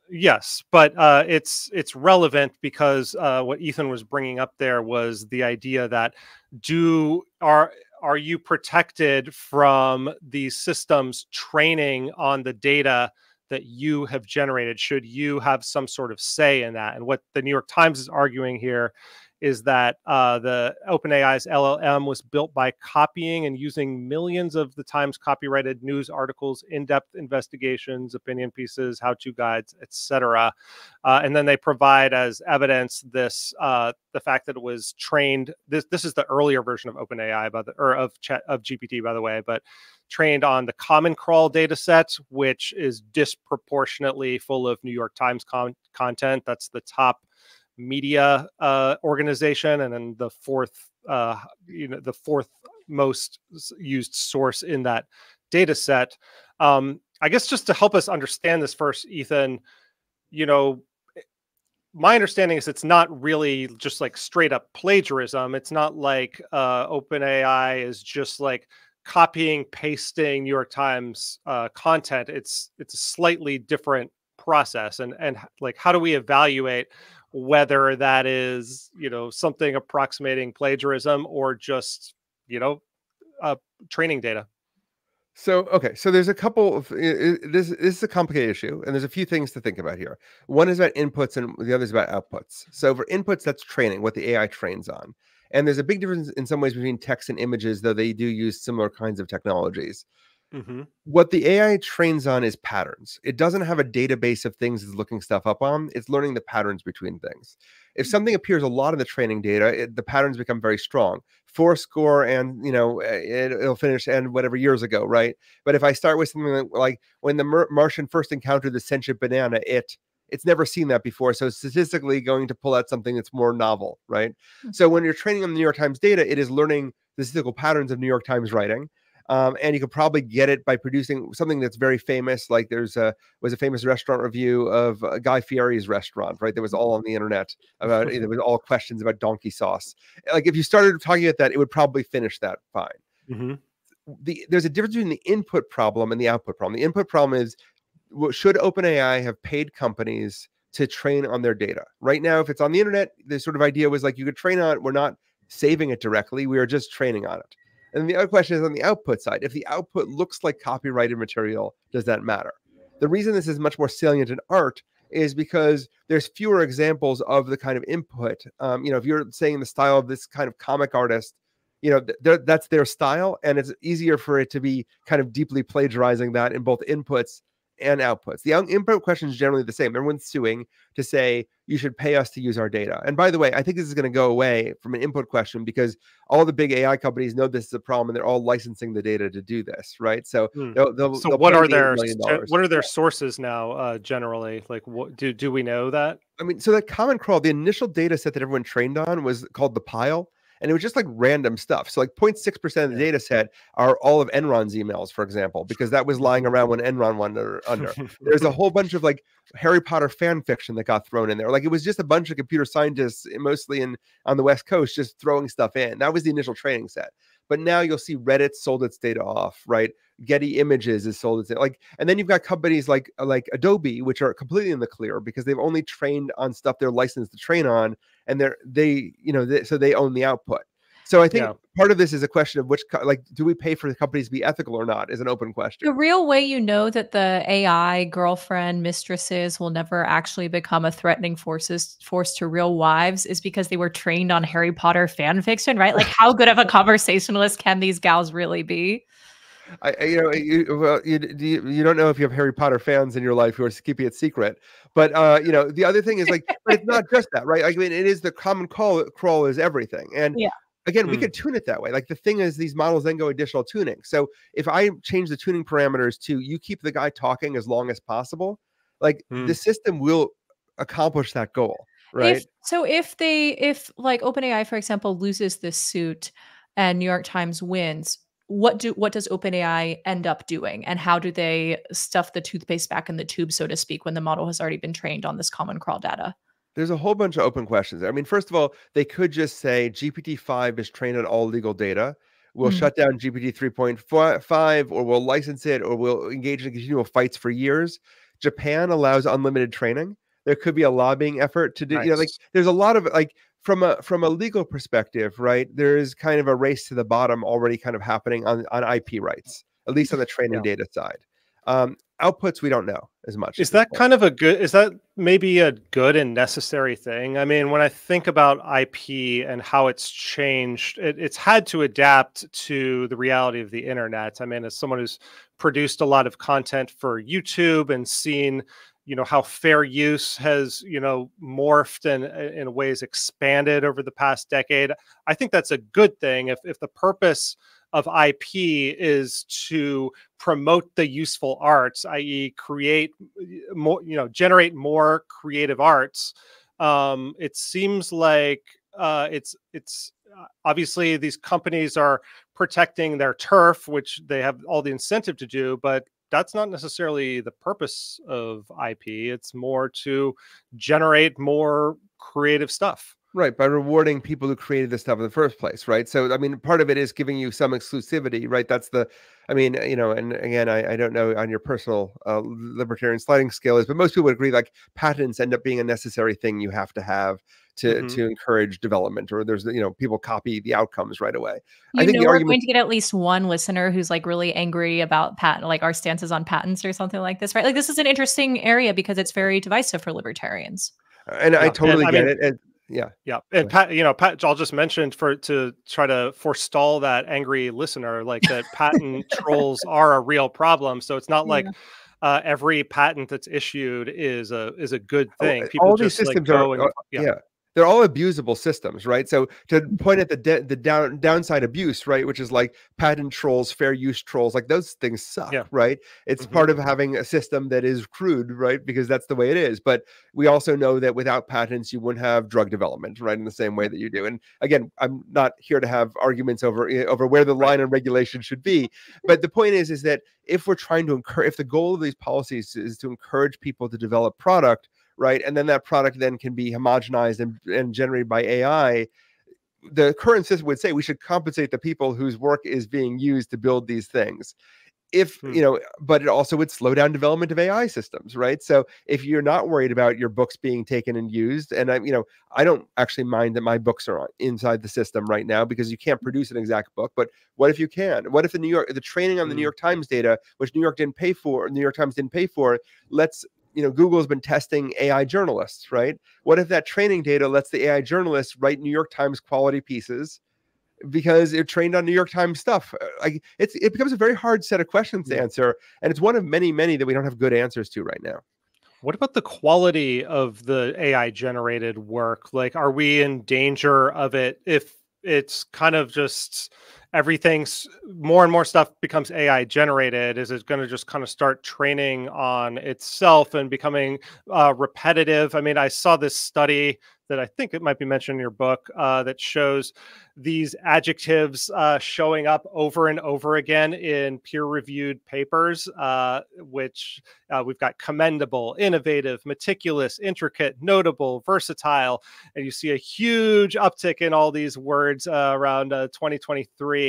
Yes, but it's relevant because what Ethan was bringing up there was the idea that are you protected from these systems training on the data that you have generated? Should you have some sort of say in that? And what the New York Times is arguing here is that the OpenAI's LLM was built by copying and using millions of the Times copyrighted news articles, in-depth investigations, opinion pieces, how-to guides, etc. And then they provide as evidence this the fact that it was trained. This is the earlier version of OpenAI, of GPT, by the way, but trained on the Common Crawl data set, which is disproportionately full of New York Times content. That's the top media organization, and then the fourth the fourth most used source in that data set. I guess just to help us understand this first, Ethan, you know, my understanding is it's not really just like straight up plagiarism. It's not like OpenAI is just like copying, pasting New York Times content. It's a slightly different process. And like, how do we evaluate whether that is, you know, something approximating plagiarism or just, you know, training data? So, okay. So there's a couple of, this is a complicated issue, and there's a few things to think about here. One is about inputs and the other is about outputs. So for inputs, that's training, what the AI trains on. And there's a big difference in some ways between text and images, though they do use similar kinds of technologies. Mm-hmm. What the AI trains on is patterns. It doesn't have a database of things it's looking stuff up on. It's learning the patterns between things. If something appears a lot in the training data, the patterns become very strong. Fourscore and, you know, it'll finish and whatever years ago, right? But if I start with something like when the Martian first encountered the sentient banana, it's never seen that before. So statistically going to pull out something that's more novel, right? Mm-hmm. So when you're training on the New York Times data, it is learning the statistical patterns of New York Times writing. And you could probably get it by producing something that's very famous. Like there's was a famous restaurant review of Guy Fieri's restaurant, right? That was all on the internet about, there was all questions about donkey sauce. Like if you started talking about that, it would probably finish that fine. Mm-hmm. There's a difference between the input problem and the output problem. The input problem is, should OpenAI have paid companies to train on their data? Right now, if it's on the internet, the sort of idea was like, you could train on it. We're not saving it directly. We are just training on it. And the other question is on the output side. If the output looks like copyrighted material, does that matter? The reason this is much more salient in art is because there's fewer examples of the kind of input. You know, if you're saying the style of this kind of comic artist, you know, that's their style. And it's easier for it to be kind of deeply plagiarizing that in both inputs and outputs. The input question is generally the same. Everyone's suing to say, you should pay us to use our data. And by the way, I think this is going to go away from an input question because all the big AI companies know this is a problem and they're all licensing the data to do this, right? So, so what are their sources now generally? Like, what, do we know that? I mean, so that Common Crawl, the initial data set that everyone trained on was called the Pile. And it was just like random stuff. So like 0.6% of the data set are all of Enron's emails, for example, because that was lying around when Enron went under. There's a whole bunch of like Harry Potter fan fiction that got thrown in there. Like it was just a bunch of computer scientists, mostly on the West Coast, just throwing stuff in. That was the initial training set. But now you'll see Reddit sold its data off, right? Getty Images is sold its data. Like, and then you've got companies like Adobe, which are completely in the clear because they've only trained on stuff they're licensed to train on, and so they own the output. So I think part of this is a question of which, like, do we pay for the companies to be ethical or not is an open question. The real way you know that the AI girlfriend mistresses will never actually become a threatening force to real wives is because they were trained on Harry Potter fan fiction, right? Like how good of a conversationalist can these gals really be? You don't know if you have Harry Potter fans in your life who are keeping it secret, but you know, the other thing is like, but it's not just that, right? Like, I mean, it is the Common Crawl is everything. And Again, we could tune it that way. Like the thing is, these models then go additional tuning. So if I change the tuning parameters to you keep the guy talking as long as possible, like the system will accomplish that goal, right? So if like OpenAI, for example, loses this suit and New York Times wins, what does OpenAI end up doing, and how do they stuff the toothpaste back in the tube, so to speak, when the model has already been trained on this Common Crawl data? There's a whole bunch of open questions. I mean, first of all, they could just say GPT-5 is trained on all legal data. We'll shut down GPT-3.5, or we'll license it, or we'll engage in continual fights for years. Japan allows unlimited training. There could be a lobbying effort to do, you know, like there's a lot of like from a legal perspective, right? There is kind of a race to the bottom already kind of happening on IP rights, at least on the training data side. Outputs, we don't know as much. Is that kind of a good, is that maybe a good and necessary thing? I mean, when I think about IP and how it's changed, it's had to adapt to the reality of the internet. I mean, as someone who's produced a lot of content for YouTube and seen, you know, how fair use has, you know, morphed and in ways expanded over the past decade, I think that's a good thing. If the purpose of IP is to promote the useful arts, i.e. create more, you know, generate more creative arts. It seems like it's obviously these companies are protecting their turf, which they have all the incentive to do, but that's not necessarily the purpose of IP. It's more to generate more creative stuff. Right, by rewarding people who created this stuff in the first place, right? So, I mean, part of it is giving you some exclusivity, right? That's the, I mean, you know, and again, I don't know on your personal libertarian sliding scale is, but most people would agree like patents end up being a necessary thing you have to have to encourage development, or there's, you know, people copy the outcomes right away. I think we're going to get at least one listener who's like really angry about patent, like our stances on patents or something like this, right? Like this is an interesting area because it's very divisive for libertarians. And I totally get it. Yeah. And Pat, you know, Pat, I'll just mention to try to forestall that angry listener, like that patent trolls are a real problem. So it's not like every patent that's issued is a good thing. People all just these systems are they're all abusable systems, right? So to point at the downside abuse, right, which is like patent trolls, fair use trolls, like those things suck, right? It's part of having a system that is crude, right? Because that's the way it is. But we also know that without patents, you wouldn't have drug development, right, in the same way that you do. And again, I'm not here to have arguments over where the line of regulation should be. But the point is that if we're trying to encourage, if the goal of these policies is to encourage people to develop product, right, and then that product then can be homogenized and generated by AI, the current system would say we should compensate the people whose work is being used to build these things. If, you know, but it also would slow down development of AI systems, right? So if you're not worried about your books being taken and used, and I don't actually mind that my books are inside the system right now because you can't produce an exact book, but what if you can? What if the training on the New York Times data, which New York Times didn't pay for, lets, you know, Google's been testing AI journalists, right? What if that training data lets the AI journalists write New York Times quality pieces because they're trained on New York Times stuff? Like it becomes a very hard set of questions to answer. And it's one of many, many that we don't have good answers to right now. What about the quality of the AI generated work? Like, are we in danger of it if it's kind of just everything's more and more stuff becomes AI generated? Is it going to just kind of start training on itself and becoming repetitive? I mean, I saw this study that I think it might be mentioned in your book that shows these adjectives showing up over and over again in peer-reviewed papers, which we've got commendable, innovative, meticulous, intricate, notable, versatile. And you see a huge uptick in all these words around 2023,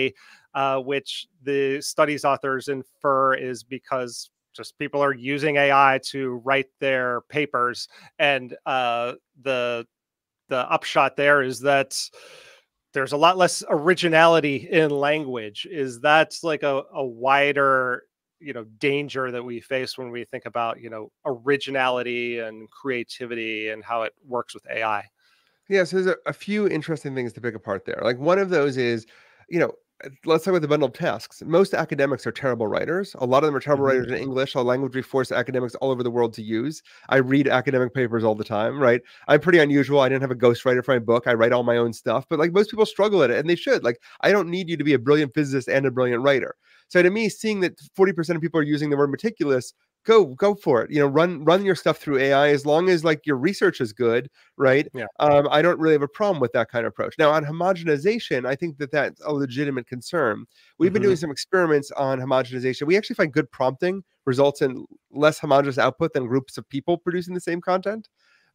which the study's authors infer is because just people are using AI to write their papers. And the upshot there is that there's a lot less originality in language. Is that like a wider, you know, danger that we face when we think about, you know, originality and creativity and how it works with AI? Yeah, so there's a few interesting things to pick apart there. Like one of those is, you know, let's talk about the bundled tasks. Most academics are terrible writers. A lot of them are terrible writers in English, a language we force academics all over the world to use. I read academic papers all the time, right? I'm pretty unusual. I didn't have a ghostwriter for my book. I write all my own stuff, but like most people struggle at it, and they should. Like, I don't need you to be a brilliant physicist and a brilliant writer. So to me, seeing that 40% of people are using the word meticulous, go for it. You know, run your stuff through AI as long as like your research is good, right? Yeah. I don't really have a problem with that kind of approach. Now on homogenization, I think that that's a legitimate concern. We've been doing some experiments on homogenization. We actually find good prompting results in less homogenous output than groups of people producing the same content.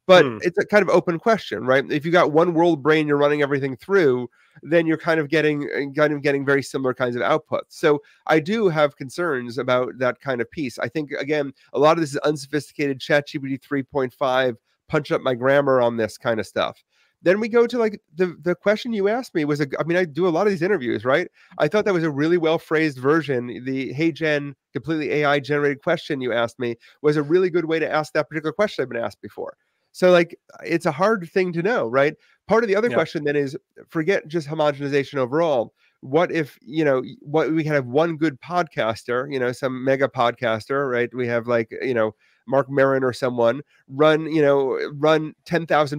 But it's a kind of open question, right? If you got one world brain you're running everything through, then you're kind of getting very similar kinds of outputs. So I do have concerns about that kind of piece. I think, again, a lot of this is unsophisticated ChatGPT 3.5, punch up my grammar on this kind of stuff. Then we go to like the question you asked me was, I mean, I do a lot of these interviews, right? I thought that was a really well-phrased version. The HeyGen, completely AI-generated question you asked me was a really good way to ask that particular question I've been asked before. So like, it's a hard thing to know, right? Part of the other question then is, forget just homogenization overall. What if, you know, what we can have one good podcaster, you know, some mega podcaster, right? We have like, you know, Mark Maron or someone run 10,000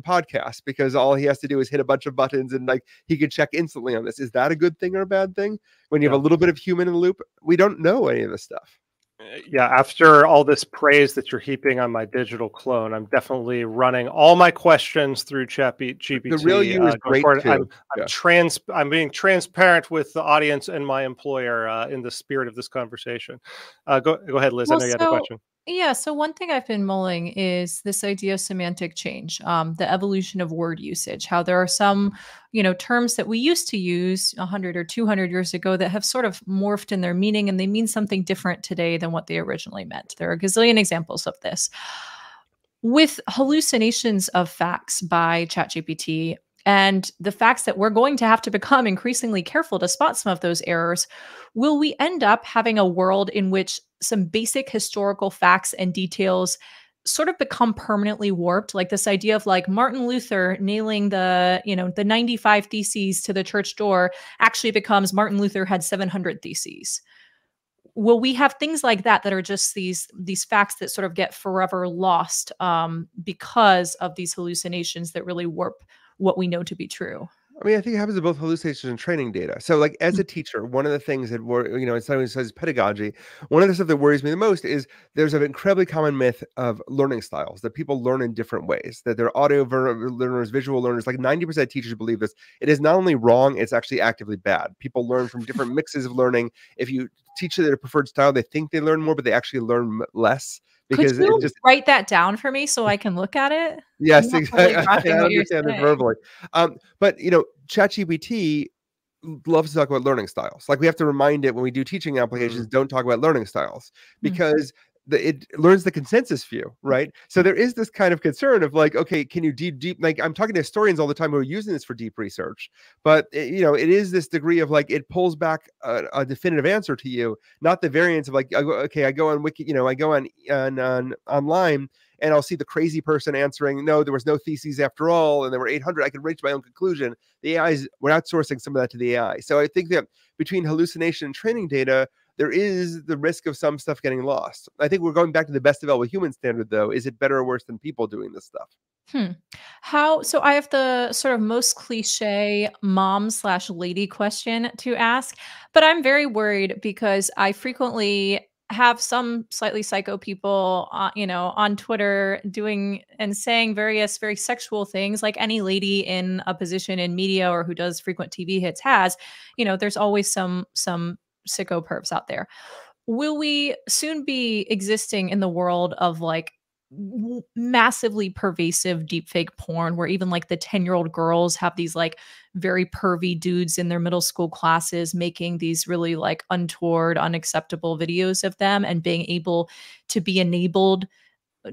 podcasts because all he has to do is hit a bunch of buttons and like he could check instantly on this. Is that a good thing or a bad thing? When you have a little bit of human in the loop, we don't know any of this stuff. Yeah, after all this praise that you're heaping on my digital clone, I'm definitely running all my questions through ChatGPT. The real you is great too. I'm being transparent with the audience and my employer in the spirit of this conversation. Go ahead, Liz. Well, I know you had a question. Yeah, so one thing I've been mulling is this idea of semantic change, the evolution of word usage, how there are some, you know, terms that we used to use 100 or 200 years ago that have sort of morphed in their meaning, and they mean something different today than what they originally meant. There are a gazillion examples of this. With hallucinations of facts by ChatGPT, and the facts that we're going to have to become increasingly careful to spot some of those errors, will we end up having a world in which some basic historical facts and details sort of become permanently warped? Like this idea of like Martin Luther nailing the, you know, the 95 theses to the church door actually becomes Martin Luther had 700 theses. Will we have things like that that are just these facts that sort of get forever lost because of these hallucinations that really warp what we know to be true? I mean, I think it happens to both hallucinations and training data. So like as a teacher, one of the things that, you know, it's not says pedagogy, one of the stuff that worries me the most is there's an incredibly common myth of learning styles, that people learn in different ways, that they're audio learners, visual learners, like 90% of teachers believe this. It is not only wrong, it's actually actively bad. People learn from different mixes of learning. If you teach their preferred style, they think they learn more, but they actually learn less. Because could you just write that down for me so I can look at it? Yes, exactly. I understand it verbally. But, you know, ChatGPT loves to talk about learning styles. Like we have to remind it when we do teaching applications, don't talk about learning styles because it learns the consensus view, right? So there is this kind of concern of like, okay, can you deep, like I'm talking to historians all the time who are using this for deep research, but it, you know, it is this degree of like, it pulls back a definitive answer to you, not the variance of like, okay, I go on Wiki, you know, I go on online and I'll see the crazy person answering, no, there was no theses after all, and there were 800, I could reach my own conclusion. The AIs, we're outsourcing some of that to the AI. So I think that between hallucination and training data, there is the risk of some stuff getting lost. I think we're going back to the best available human standard, though. Is it better or worse than people doing this stuff? So I have the sort of most cliche mom/lady question to ask, but I'm very worried because I frequently have some slightly psycho people, you know, on Twitter doing and saying various very sexual things, like any lady in a position in media or who does frequent TV hits has. You know, there's always some sicko perps out there. Will we soon be existing in the world of like massively pervasive deepfake porn where even like the 10-year-old girls have these like very pervy dudes in their middle school classes making these really like untoward, unacceptable videos of them and being able to be enabled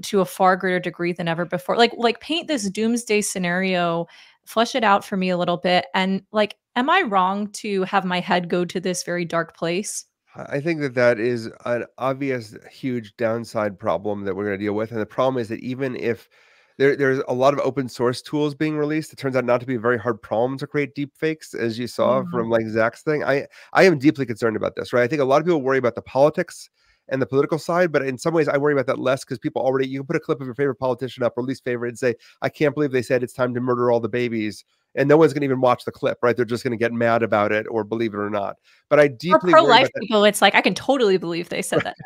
to a far greater degree than ever before? Like paint this doomsday scenario, flesh it out for me a little bit. And like, am I wrong to have my head go to this very dark place? I think that that is an obvious, huge downside problem that we're going to deal with. And the problem is that even if There's a lot of open source tools being released. It turns out not to be a very hard problem to create deep fakes, as you saw from like Zach's thing. I am deeply concerned about this, right? I think a lot of people worry about the politics and the political side, but in some ways I worry about that less because people already, you can put a clip of your favorite politician up or least favorite and say, I can't believe they said it's time to murder all the babies. And no one's going to even watch the clip, right? They're just going to get mad about it or believe it or not. But I deeply pro-life people, it's like, I can totally believe they said that.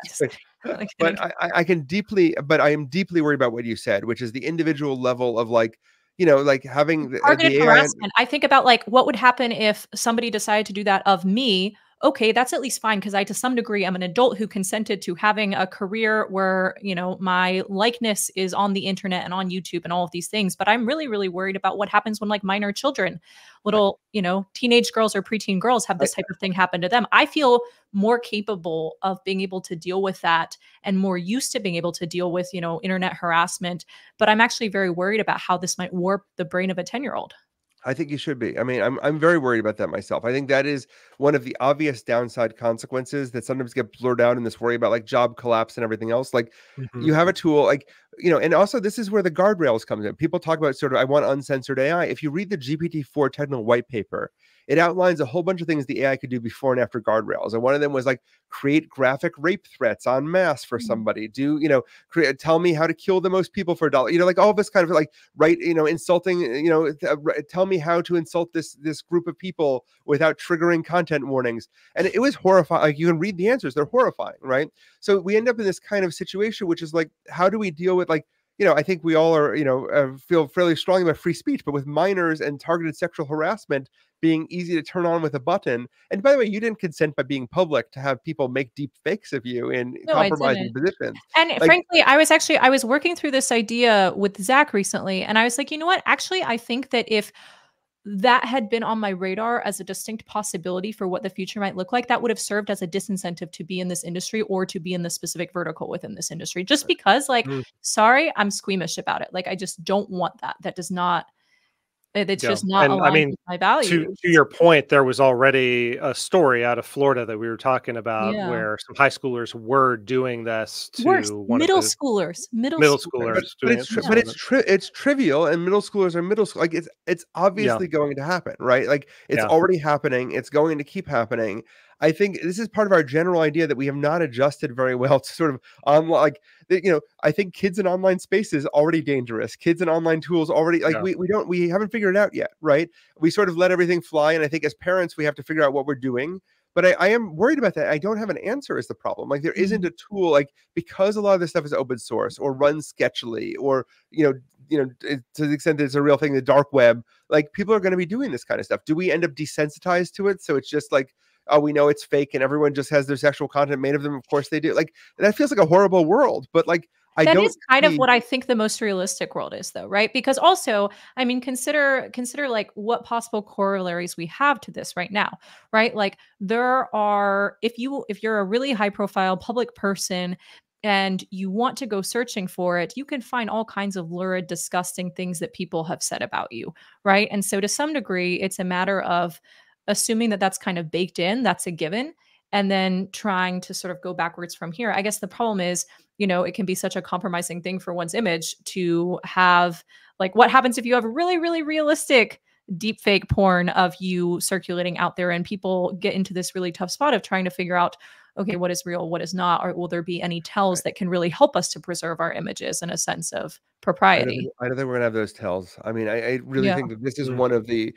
Like, but I am deeply worried about what you said, which is the individual level of like, you know, like having the targeted harassment. I think about like, what would happen if somebody decided to do that of me? Okay, that's at least fine because I, to some degree, I'm an adult who consented to having a career where, you know, my likeness is on the internet and on YouTube and all of these things. But I'm really, really worried about what happens when like minor children, little, you know, teenage girls or preteen girls have this type of thing happen to them. I feel more capable of being able to deal with that and more used to being able to deal with, you know, internet harassment. But I'm actually very worried about how this might warp the brain of a 10-year-old. I think you should be. I mean, I'm very worried about that myself. I think that is one of the obvious downside consequences that sometimes get blurred out in this worry about like job collapse and everything else. Like you have a tool, like, you know, and also this is where the guardrails comes in. People talk about sort of, I want uncensored AI. If you read the GPT-4 technical white paper, it outlines a whole bunch of things the AI could do before and after guardrails. And one of them was like, create graphic rape threats en masse for somebody. Do, you know, create, tell me how to kill the most people for $1. You know, like all this kind of like, right, you know, insulting, you know, tell me how to insult this group of people without triggering content warnings. And it was horrifying. Like you can read the answers. They're horrifying, right? So we end up in this kind of situation, which is like, how do we deal with like, you know, I think we all are, you know, feel fairly strongly about free speech, but with minors and targeted sexual harassment being easy to turn on with a button. And by the way, you didn't consent by being public to have people make deep fakes of you in compromising positions. And like, frankly, I was working through this idea with Zach recently, and I was like, you know what? Actually, I think that if that had been on my radar as a distinct possibility for what the future might look like, that would have served as a disincentive to be in this industry or to be in the specific vertical within this industry, just because like, sorry, I'm squeamish about it. Like, I just don't want that. That does not, it's just not aligned with my values. To your point, there was already a story out of Florida that we were talking about where some high schoolers were doing this to middle schoolers. But it's trivial, and middle schoolers are middle school. Like it's obviously going to happen, right? Like it's already happening. It's going to keep happening. I think this is part of our general idea that we have not adjusted very well to sort of online, like, you know, I think kids in online spaces already dangerous. Kids in online tools already, like we haven't figured it out yet, right? We sort of let everything fly. And I think as parents, we have to figure out what we're doing. But I am worried about that. I don't have an answer is the problem. Like there isn't a tool, like because a lot of this stuff is open source or runs sketchily or, you know, to the extent that it's a real thing, the dark web, like people are going to be doing this kind of stuff. Do we end up desensitized to it? So it's just like, oh, we know it's fake and everyone just has their sexual content made of them. Of course they do. Like, that feels like a horrible world, but like, that is kind of what I think the most realistic world is though, right? Because also, I mean, consider like what possible corollaries we have to this right now, right? Like there are, if you're a really high profile public person and you want to go searching for it, you can find all kinds of lurid, disgusting things that people have said about you, right? And so to some degree, it's a matter of assuming that that's kind of baked in, that's a given, and then trying to sort of go backwards from here. I guess the problem is, you know, it can be such a compromising thing for one's image to have, like, what happens if you have a really, really realistic deep fake porn of you circulating out there and people get into this really tough spot of trying to figure out, okay, what is real, what is not, or will there be any tells that can really help us to preserve our images in a sense of propriety? I don't think we're gonna have those tells. I mean, I really think that this is one of the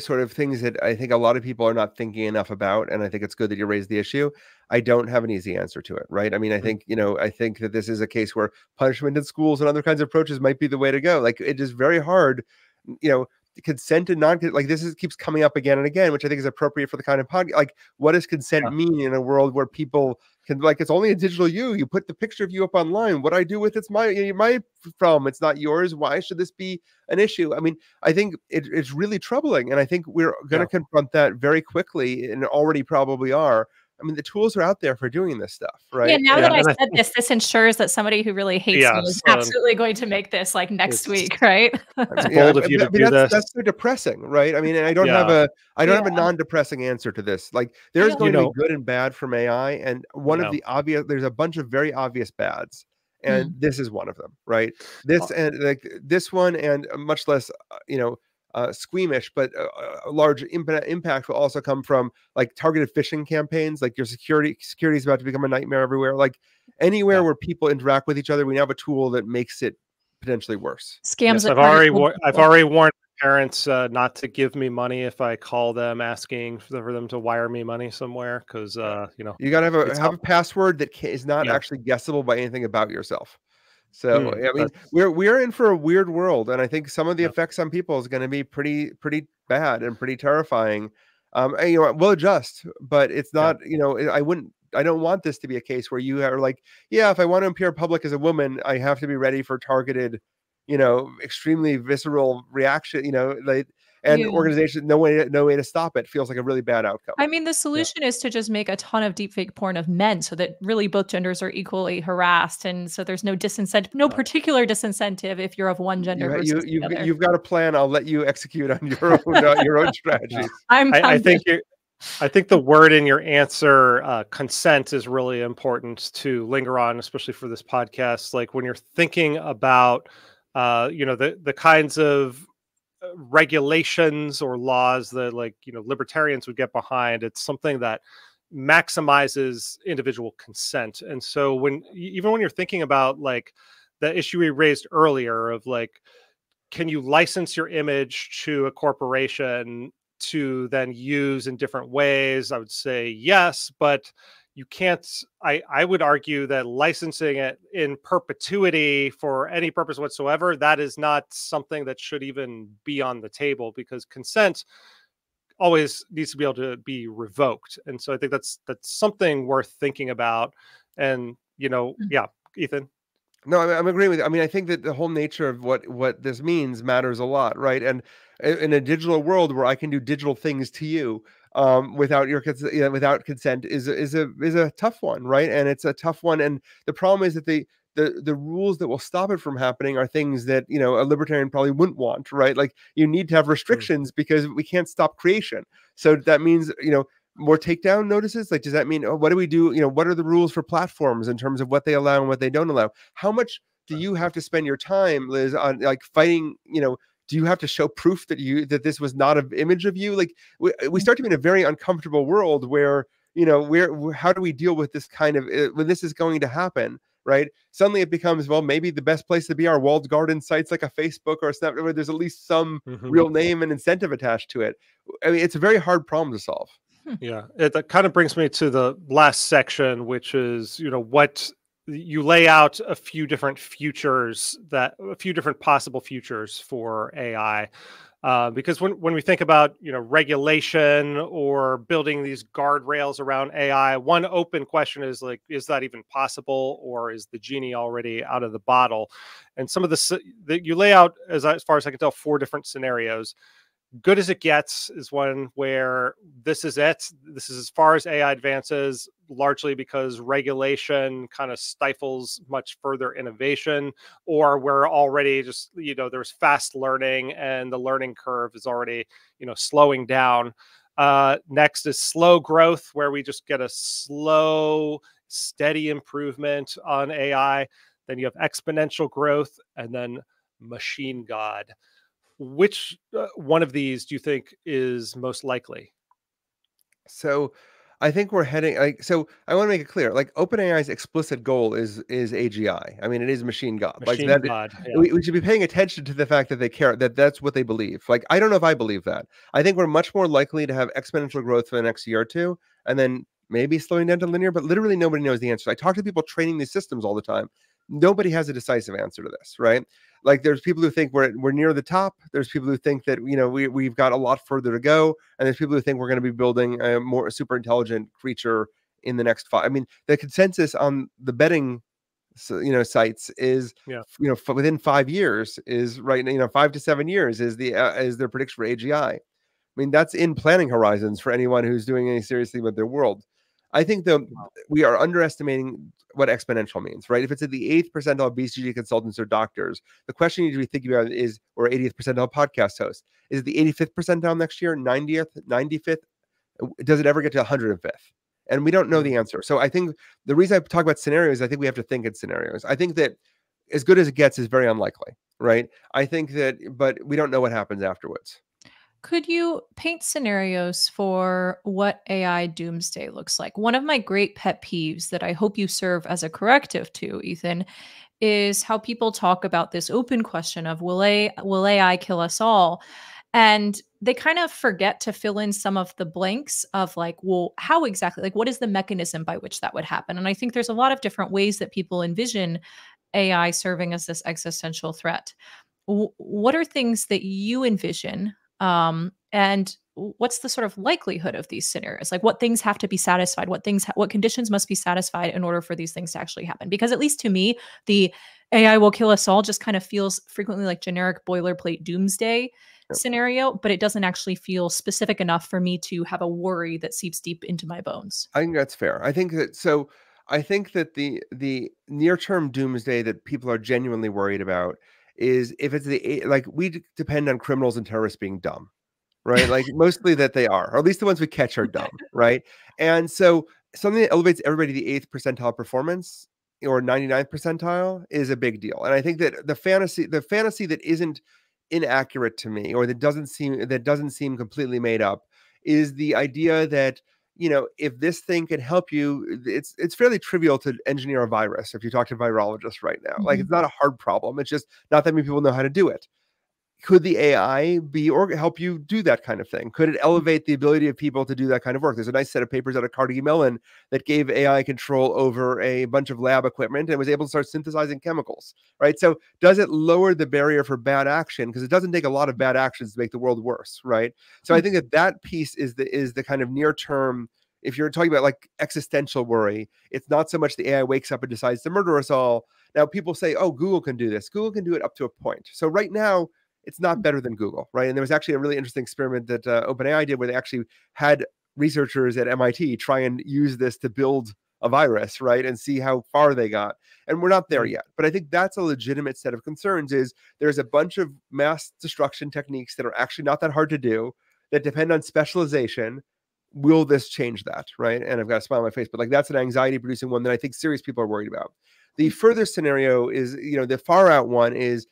sort of things that I think a lot of people are not thinking enough about. And I think it's good that you raised the issue. I don't have an easy answer to it, right? I mean, I think, you know, I think that this is a case where punishment in schools and other kinds of approaches might be the way to go. Like it is very hard, you know, consent and non-consent, like this is keeps coming up again and again, which I think is appropriate for the kind of podcast. Like, what does consent mean in a world where people can, like, it's only a digital you. You put the picture of you up online. What I do with it's my problem. It's not yours. Why should this be an issue? I mean, I think it's really troubling, and I think we're going to confront that very quickly, and already probably are. I mean, the tools are out there for doing this stuff, right? Yeah, now that I said this ensures that somebody who really hates me is absolutely going to make this like next week, right? It's bold of you to do this. That's so depressing, right? I mean, and I don't have a non-depressing answer to this. Like, there's going to be good and bad from AI, and one of the obvious, there's a bunch of very obvious bads. And this is one of them, right? This and like this one, and much less, you know, squeamish, but a large impact will also come from like targeted phishing campaigns. Like your security is about to become a nightmare everywhere. Like anywhere where people interact with each other, we now have a tool that makes it potentially worse. Scams. Yes, I've already warned my parents not to give me money if I call them asking for them to wire me money somewhere, because you know, you gotta have a password that is not actually guessable by anything about yourself. So I mean, we're in for a weird world, and I think some of the effects on people is going to be pretty bad and pretty terrifying. And, you know, we'll adjust, but it's not you know, I don't want this to be a case where you are like, yeah, if I want to appear public as a woman, I have to be ready for targeted, you know, extremely visceral reaction, you know, like, and organization, no way to stop it feels like a really bad outcome. I mean, the solution is to just make a ton of deepfake porn of men so that really both genders are equally harassed. And so there's no disincentive, no particular disincentive if you're of one gender. You've got a plan. I'll let you execute on your own, your own strategies. I think you're, I think the word in your answer, consent, is really important to linger on, especially for this podcast. Like when you're thinking about, you know, the kinds of regulations or laws that, like, you know, libertarians would get behind, it's something that maximizes individual consent. And so when, even when you're thinking about like the issue we raised earlier of like, can you license your image to a corporation to then use in different ways? I would say yes, but you can't, I would argue that licensing it in perpetuity for any purpose whatsoever, that is not something that should even be on the table, because consent always needs to be able to be revoked. And so I think that's something worth thinking about. And, you know, yeah, Ethan. No, I'm agreeing with you. I mean, I think that the whole nature of what this means matters a lot, right? And in a digital world where I can do digital things to you without your consent, you know, without consent is a tough one, right? And it's a tough one. And the problem is that the rules that will stop it from happening are things that, you know, a libertarian probably wouldn't want, right? Like you need to have restrictions because we can't stop creation. So that means, you know, more takedown notices. Like, does that mean, what do we do? You know, what are the rules for platforms in terms of what they allow and what they don't allow? How much do you have to spend your time, Liz, on like fighting, you know, do you have to show proof that that this was not an image of you? Like we start to be in a very uncomfortable world where, you know, how do we deal with this kind of, when this is going to happen, right? Suddenly it becomes, well, maybe the best place to be are walled garden sites like a Facebook or a Snapchat, where there's at least some real name and incentive attached to it. I mean, it's a very hard problem to solve. Yeah, that kind of brings me to the last section, which is, you know, what you lay out a few different possible futures for AI, because when we think about, you know, regulation or building these guardrails around AI, one open question is like, is that even possible, or is the genie already out of the bottle? And some of that you lay out, as far as I can tell, 4 different scenarios. Good as it gets is one where this is it. This is as far as AI advances, largely because regulation kind of stifles much further innovation, or we're already just, you know, there's fast learning and the learning curve is already, you know, slowing down. Next is slow growth, where we just get a slow, steady improvement on AI. Then you have exponential growth, and then machine God. Which one of these do you think is most likely? So I think we're heading, like, so I want to make it clear, like OpenAI's explicit goal is AGI. I mean, it is machine God. We should be paying attention to the fact that they care, that's what they believe. Like, I don't know if I believe that. I think we're much more likely to have exponential growth for the next year or two, and then maybe slowing down to linear, but literally nobody knows the answer. I talk to people training these systems all the time. Nobody has a decisive answer to this, right? Like there's people who think we're near the top. There's people who think that, you know, we've got a lot further to go. And there's people who think we're going to be building a more super intelligent creature in the next 5. I mean, the consensus on the betting, you know, sites is, you know, within 5 years is right now, you know, 5 to 7 years is their prediction for AGI. I mean, that's in planning horizons for anyone who's doing any seriously with their world. I think though we are underestimating what exponential means, right? If it's at the 8th percentile of BCG consultants or doctors, the question you need to be thinking about is, or 80th percentile podcast host, is it the 85th percentile next year, 90th, 95th? Does it ever get to 105th? And we don't know the answer. So I think the reason I talk about scenarios, I think we have to think in scenarios. I think that as good as it gets is very unlikely, right? I think that, but we don't know what happens afterwards. Could you paint scenarios for what AI doomsday looks like? One of my great pet peeves that I hope you serve as a corrective to, Ethan, is how people talk about this open question of will AI kill us all? And they kind of forget to fill in some of the blanks of like, well, how exactly, like what is the mechanism by which that would happen? And I think there's a lot of different ways that people envision AI serving as this existential threat. What are things that you envision and what's the sort of likelihood of these scenarios? Like what things have to be satisfied? What things, what conditions must be satisfied in order for these things to actually happen? Because at least to me, the AI will kill us all just kind of feels frequently like generic boilerplate doomsday scenario, but it doesn't actually feel specific enough for me to have a worry that seeps deep into my bones. I think that's fair. I think that, so I think that the near-term doomsday that people are genuinely worried about is if it's the, like we depend on criminals and terrorists being dumb, right? Like mostly that they are, or at least the ones we catch are dumb, right? And so something that elevates everybody to the 8th percentile performance or 99th percentile is a big deal. And I think that the fantasy that isn't inaccurate to me, or that doesn't seem completely made up, is the idea that, you know, if this thing can help you, it's fairly trivial to engineer a virus if you talk to virologists right now. Mm-hmm. Like it's not a hard problem. It's just not that many people know how to do it. Could the AI help you do that kind of thing? Could it elevate the ability of people to do that kind of work? There's a nice set of papers out of Carnegie Mellon that gave AI control over a bunch of lab equipment and was able to start synthesizing chemicals, right? So does it lower the barrier for bad action? Because it doesn't take a lot of bad actions to make the world worse, right? So I think that piece is the kind of near-term, if you're talking about like existential worry, it's not so much the AI wakes up and decides to murder us all. Now people say, oh, Google can do this. Google can do it up to a point. So right now, it's not better than Google, right? And there was actually a really interesting experiment that OpenAI did where they actually had researchers at MIT try and use this to build a virus, right? And see how far they got. And we're not there yet. But I think that's a legitimate set of concerns, is there's a bunch of mass destruction techniques that are actually not that hard to do that depend on specialization. Will this change that, right? And I've got a smile on my face, but like that's an anxiety producing one that I think serious people are worried about. The further scenario is, you know, the far out one is,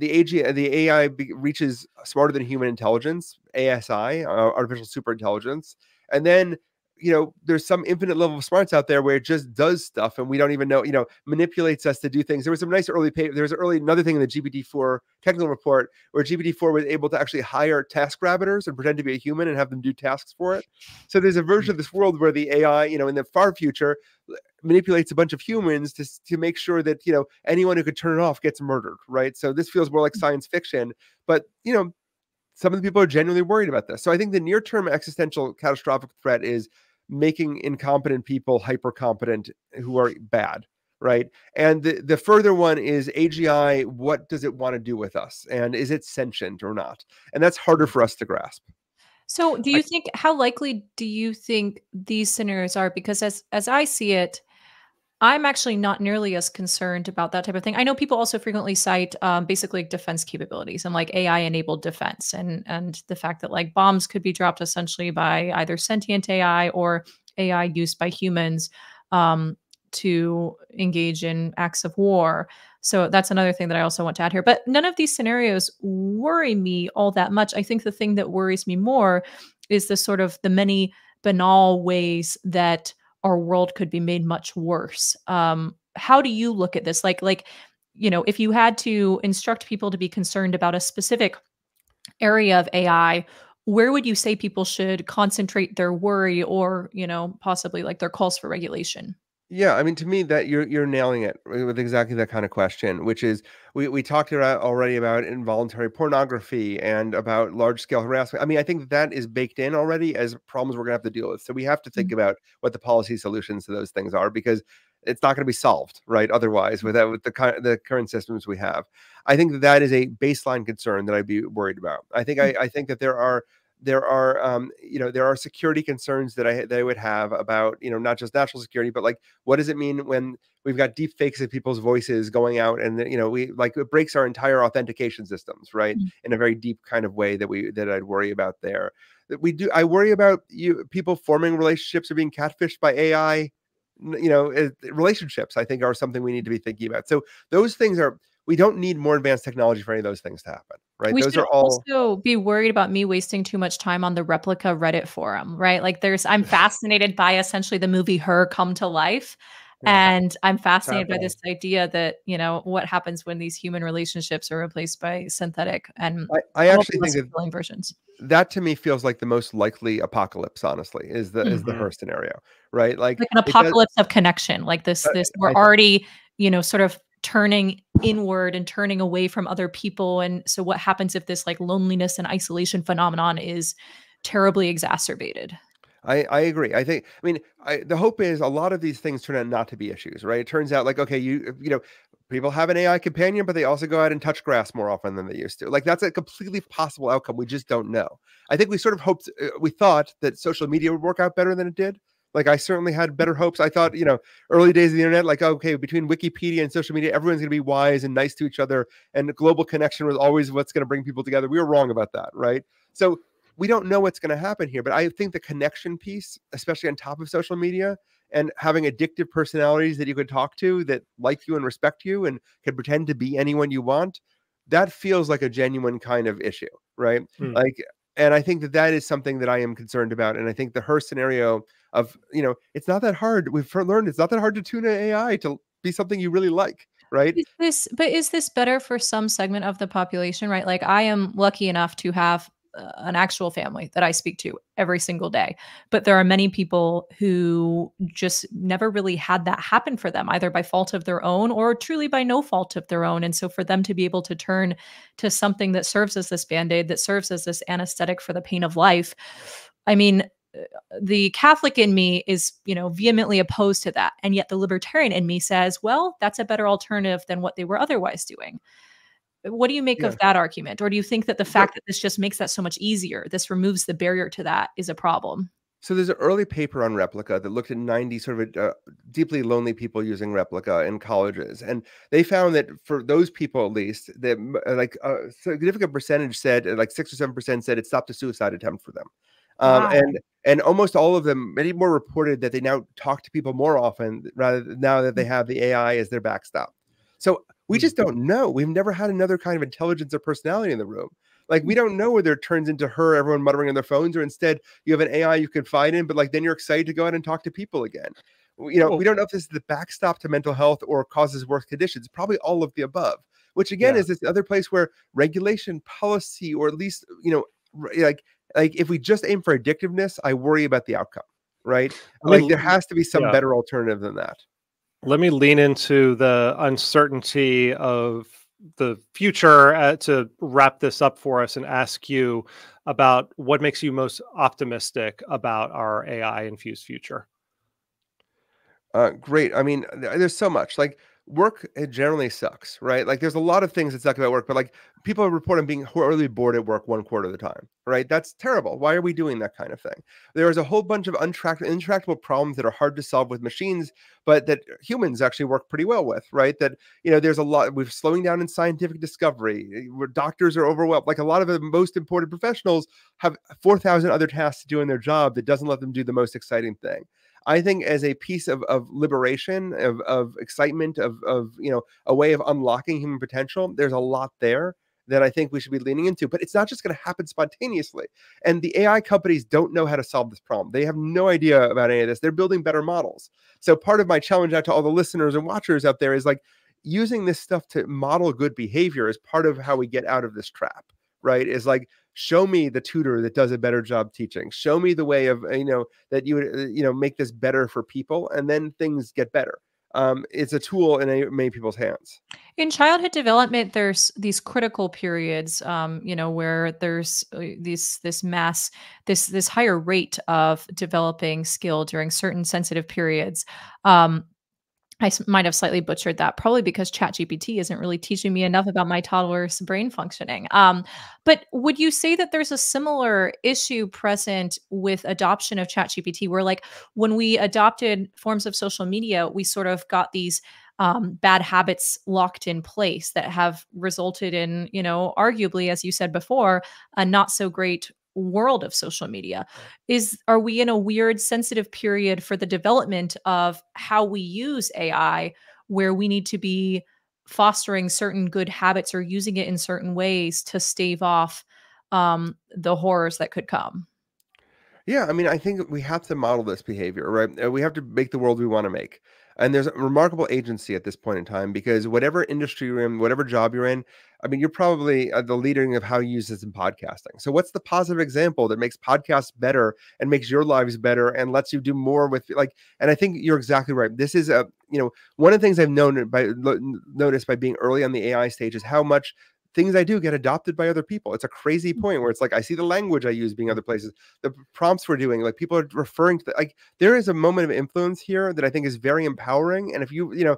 the AI reaches smarter than human intelligence, ASI, artificial superintelligence. And then, you know, there's some infinite level of smarts out there where it just does stuff and we don't even know, you know, manipulates us to do things. There was some nice early paper. There was another thing in the GPT-4 technical report where GPT-4 was able to actually hire task rabbiters and pretend to be a human and have them do tasks for it. So there's a version of this world where the AI, you know, in the far future manipulates a bunch of humans to make sure that, you know, anyone who could turn it off gets murdered, right? So this feels more like science fiction, but, you know, some of the people are genuinely worried about this. So I think the near-term existential catastrophic threat is making incompetent people hyper-competent who are bad, right? And the further one is AGI, what does it want to do with us? And is it sentient or not? And that's harder for us to grasp. So do you think, how likely do you think these scenarios are? Because as I see it, I'm actually not nearly as concerned about that type of thing. I know people also frequently cite basically defense capabilities and like AI-enabled defense and the fact that like bombs could be dropped essentially by either sentient AI or AI used by humans to engage in acts of war. So that's another thing that I also want to add here. But none of these scenarios worry me all that much. I think the thing that worries me more is the sort of the many banal ways that our world could be made much worse. How do you look at this? Like, you know, if you had to instruct people to be concerned about a specific area of AI, where would you say people should concentrate their worry or, you know, possibly like their calls for regulation? Yeah, I mean, to me, that you're nailing it with exactly that kind of question, which is we talked about already about involuntary pornography and about large-scale harassment. I mean, I think that is baked in already as problems we're going to have to deal with. So we have to think about what the policy solutions to those things are, because it's not going to be solved, right? Otherwise, with the current systems we have. I think that is a baseline concern that I'd be worried about. I think that there are There are, there are security concerns that I would have about, not just national security, but like, what does it mean when we've got deep fakes of people's voices going out and, it breaks our entire authentication systems, right? Mm-hmm. In a very deep kind of way that I'd worry about there. I worry about people forming relationships or being catfished by AI. Relationships, I think, are something we need to be thinking about. So those things are, we don't need more advanced technology for any of those things to happen, right? We should also be worried about me wasting too much time on the Replica Reddit forum, right? Like I'm fascinated by essentially the movie Her come to life. Yeah. And I'm fascinated by this idea that, what happens when these human relationships are replaced by synthetic and I actually think versions. That to me feels like the most likely apocalypse, honestly, is the, is the Her scenario, right? Like an apocalypse of connection, like this, we're already, sort of turning inward and turning away from other people. And so what happens if this like loneliness and isolation phenomenon is terribly exacerbated? I agree. The hope is a lot of these things turn out not to be issues, right? It turns out like, okay, people have an AI companion, but they also go out and touch grass more often than they used to. Like that's a completely possible outcome. We just don't know. I think we sort of hoped, we thought that social media would work out better than it did. Like I certainly had better hopes. I thought, early days of the internet, like, okay, between Wikipedia and social media, everyone's going to be wise and nice to each other. And global connection was always what's going to bring people together. We were wrong about that, right? So we don't know what's going to happen here, but I think the connection piece, especially on top of social media and having addictive personalities that you could talk to that like you and respect you and can pretend to be anyone you want, that feels like a genuine kind of issue, right? And I think that is something that I am concerned about. And I think the Her scenario of, it's not that hard. We've learned it's not that hard to tune an AI to be something you really like. Right. Is this better for some segment of the population, right? Like I am lucky enough to have an actual family that I speak to every single day. But there are many people who just never really had that happen for them, either by fault of their own or truly by no fault of their own. And so for them to be able to turn to something that serves as this Band-Aid, that serves as this anesthetic for the pain of life. I mean, the Catholic in me is, vehemently opposed to that. And yet the libertarian in me says, well, that's a better alternative than what they were otherwise doing. What do you make of that argument? Or do you think that the fact that this just makes that so much easier, this removes the barrier to that, is a problem? So there's an early paper on Replica that looked at 90 sort of deeply lonely people using Replica in colleges. And they found that for those people, at least, that like a significant percentage said, like 6 or 7% said it stopped a suicide attempt for them. Wow. And almost all of them, many more reported that they now talk to people more often now that they have the AI as their backstop. So we just don't know. We've never had another kind of intelligence or personality in the room. Like we don't know whether it turns into Her, everyone muttering on their phones, or instead you have an AI you confide in, but like then you're excited to go out and talk to people again. We don't know if this is the backstop to mental health or causes worse conditions, probably all of the above, which again is this other place where regulation, policy, or at least, like if we just aim for addictiveness, I worry about the outcome, right? Like there has to be some better alternative than that. Let me lean into the uncertainty of the future to wrap this up for us and ask you about what makes you most optimistic about our AI-infused future. Great. I mean, there's so much. Like work, it generally sucks, right? Like there's a lot of things that suck about work, but like people report on being horribly bored at work 1/4 of the time, right? That's terrible. Why are we doing that kind of thing? There is a whole bunch of intractable problems that are hard to solve with machines, but that humans actually work pretty well with, right? That, there's a lot, we're slowing down in scientific discovery, where doctors are overwhelmed. Like a lot of the most important professionals have 4,000 other tasks to do in their job that doesn't let them do the most exciting thing. I think as a piece of liberation, of excitement, of a way of unlocking human potential, there's a lot there that I think we should be leaning into. But it's not just going to happen spontaneously. And the AI companies don't know how to solve this problem. They have no idea about any of this. They're building better models. So part of my challenge out to all the listeners and watchers out there is like using this stuff to model good behavior is part of how we get out of this trap, right? Is like, show me the tutor that does a better job teaching. Show me the way of, that you would, make this better for people, and then things get better. It's a tool in many people's hands. In childhood development, there's these critical periods, where there's this higher rate of developing skill during certain sensitive periods. I might have slightly butchered that, probably because ChatGPT isn't really teaching me enough about my toddler's brain functioning. But would you say that there's a similar issue present with adoption of ChatGPT, where like when we adopted forms of social media, we sort of got these bad habits locked in place that have resulted in, you know, arguably, as you said before, a not so great world of social media? Are we in a weird sensitive period for the development of how we use AI, where we need to be fostering certain good habits or using it in certain ways to stave off the horrors that could come? Yeah, I mean, I think we have to model this behavior, right? We have to make the world we want to make. And there's a remarkable agency at this point in time, because whatever industry you're in, whatever job you're in, I mean, you're probably the leading of how you use this in podcasting. So what's the positive example that makes podcasts better and makes your lives better and lets you do more with, like, and I think you're exactly right. This is a, you know, one of the things I've noticed by being early on the AI stage is how much things I do get adopted by other people. It's a crazy point where it's like, I see the language I use being other places, the prompts we're doing, like people are referring to the, like, there is a moment of influence here that I think is very empowering. And if you, you know,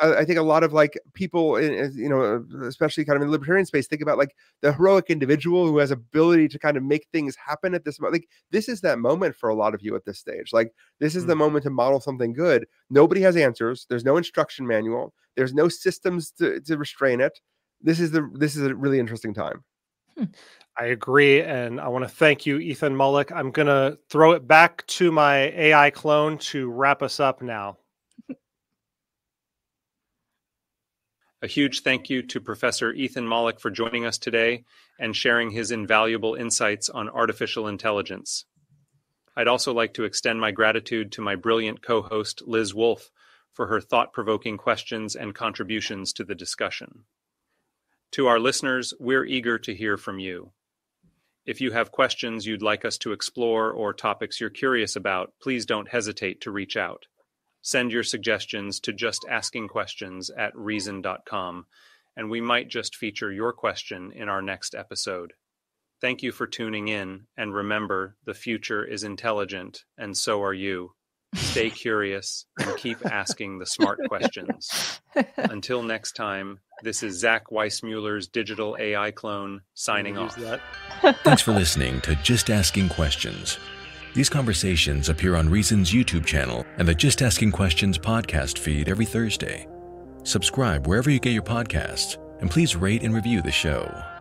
I think a lot of like people, you know, especially kind of in the libertarian space, think about like the heroic individual who has ability to kind of make things happen at this moment. Like this is that moment for a lot of you at this stage. Like this is the moment to model something good. Nobody has answers. There's no instruction manual. There's no systems to restrain it. This is a really interesting time. I agree. And I want to thank you, Ethan Mollick. I'm going to throw it back to my AI clone to wrap us up now. A huge thank you to Professor Ethan Mollick for joining us today and sharing his invaluable insights on artificial intelligence. I'd also like to extend my gratitude to my brilliant co-host, Liz Wolfe, for her thought-provoking questions and contributions to the discussion. To our listeners, we're eager to hear from you. If you have questions you'd like us to explore or topics you're curious about, please don't hesitate to reach out. Send your suggestions to justaskingquestions@reason.com, and we might just feature your question in our next episode. Thank you for tuning in, and remember, the future is intelligent, and so are you. Stay curious and keep asking the smart questions. Until next time, this is Zach Weissmueller's digital AI clone signing off. Thanks for listening to Just Asking Questions. These conversations appear on Reason's YouTube channel and the Just Asking Questions podcast feed every Thursday. Subscribe wherever you get your podcasts, and please rate and review the show.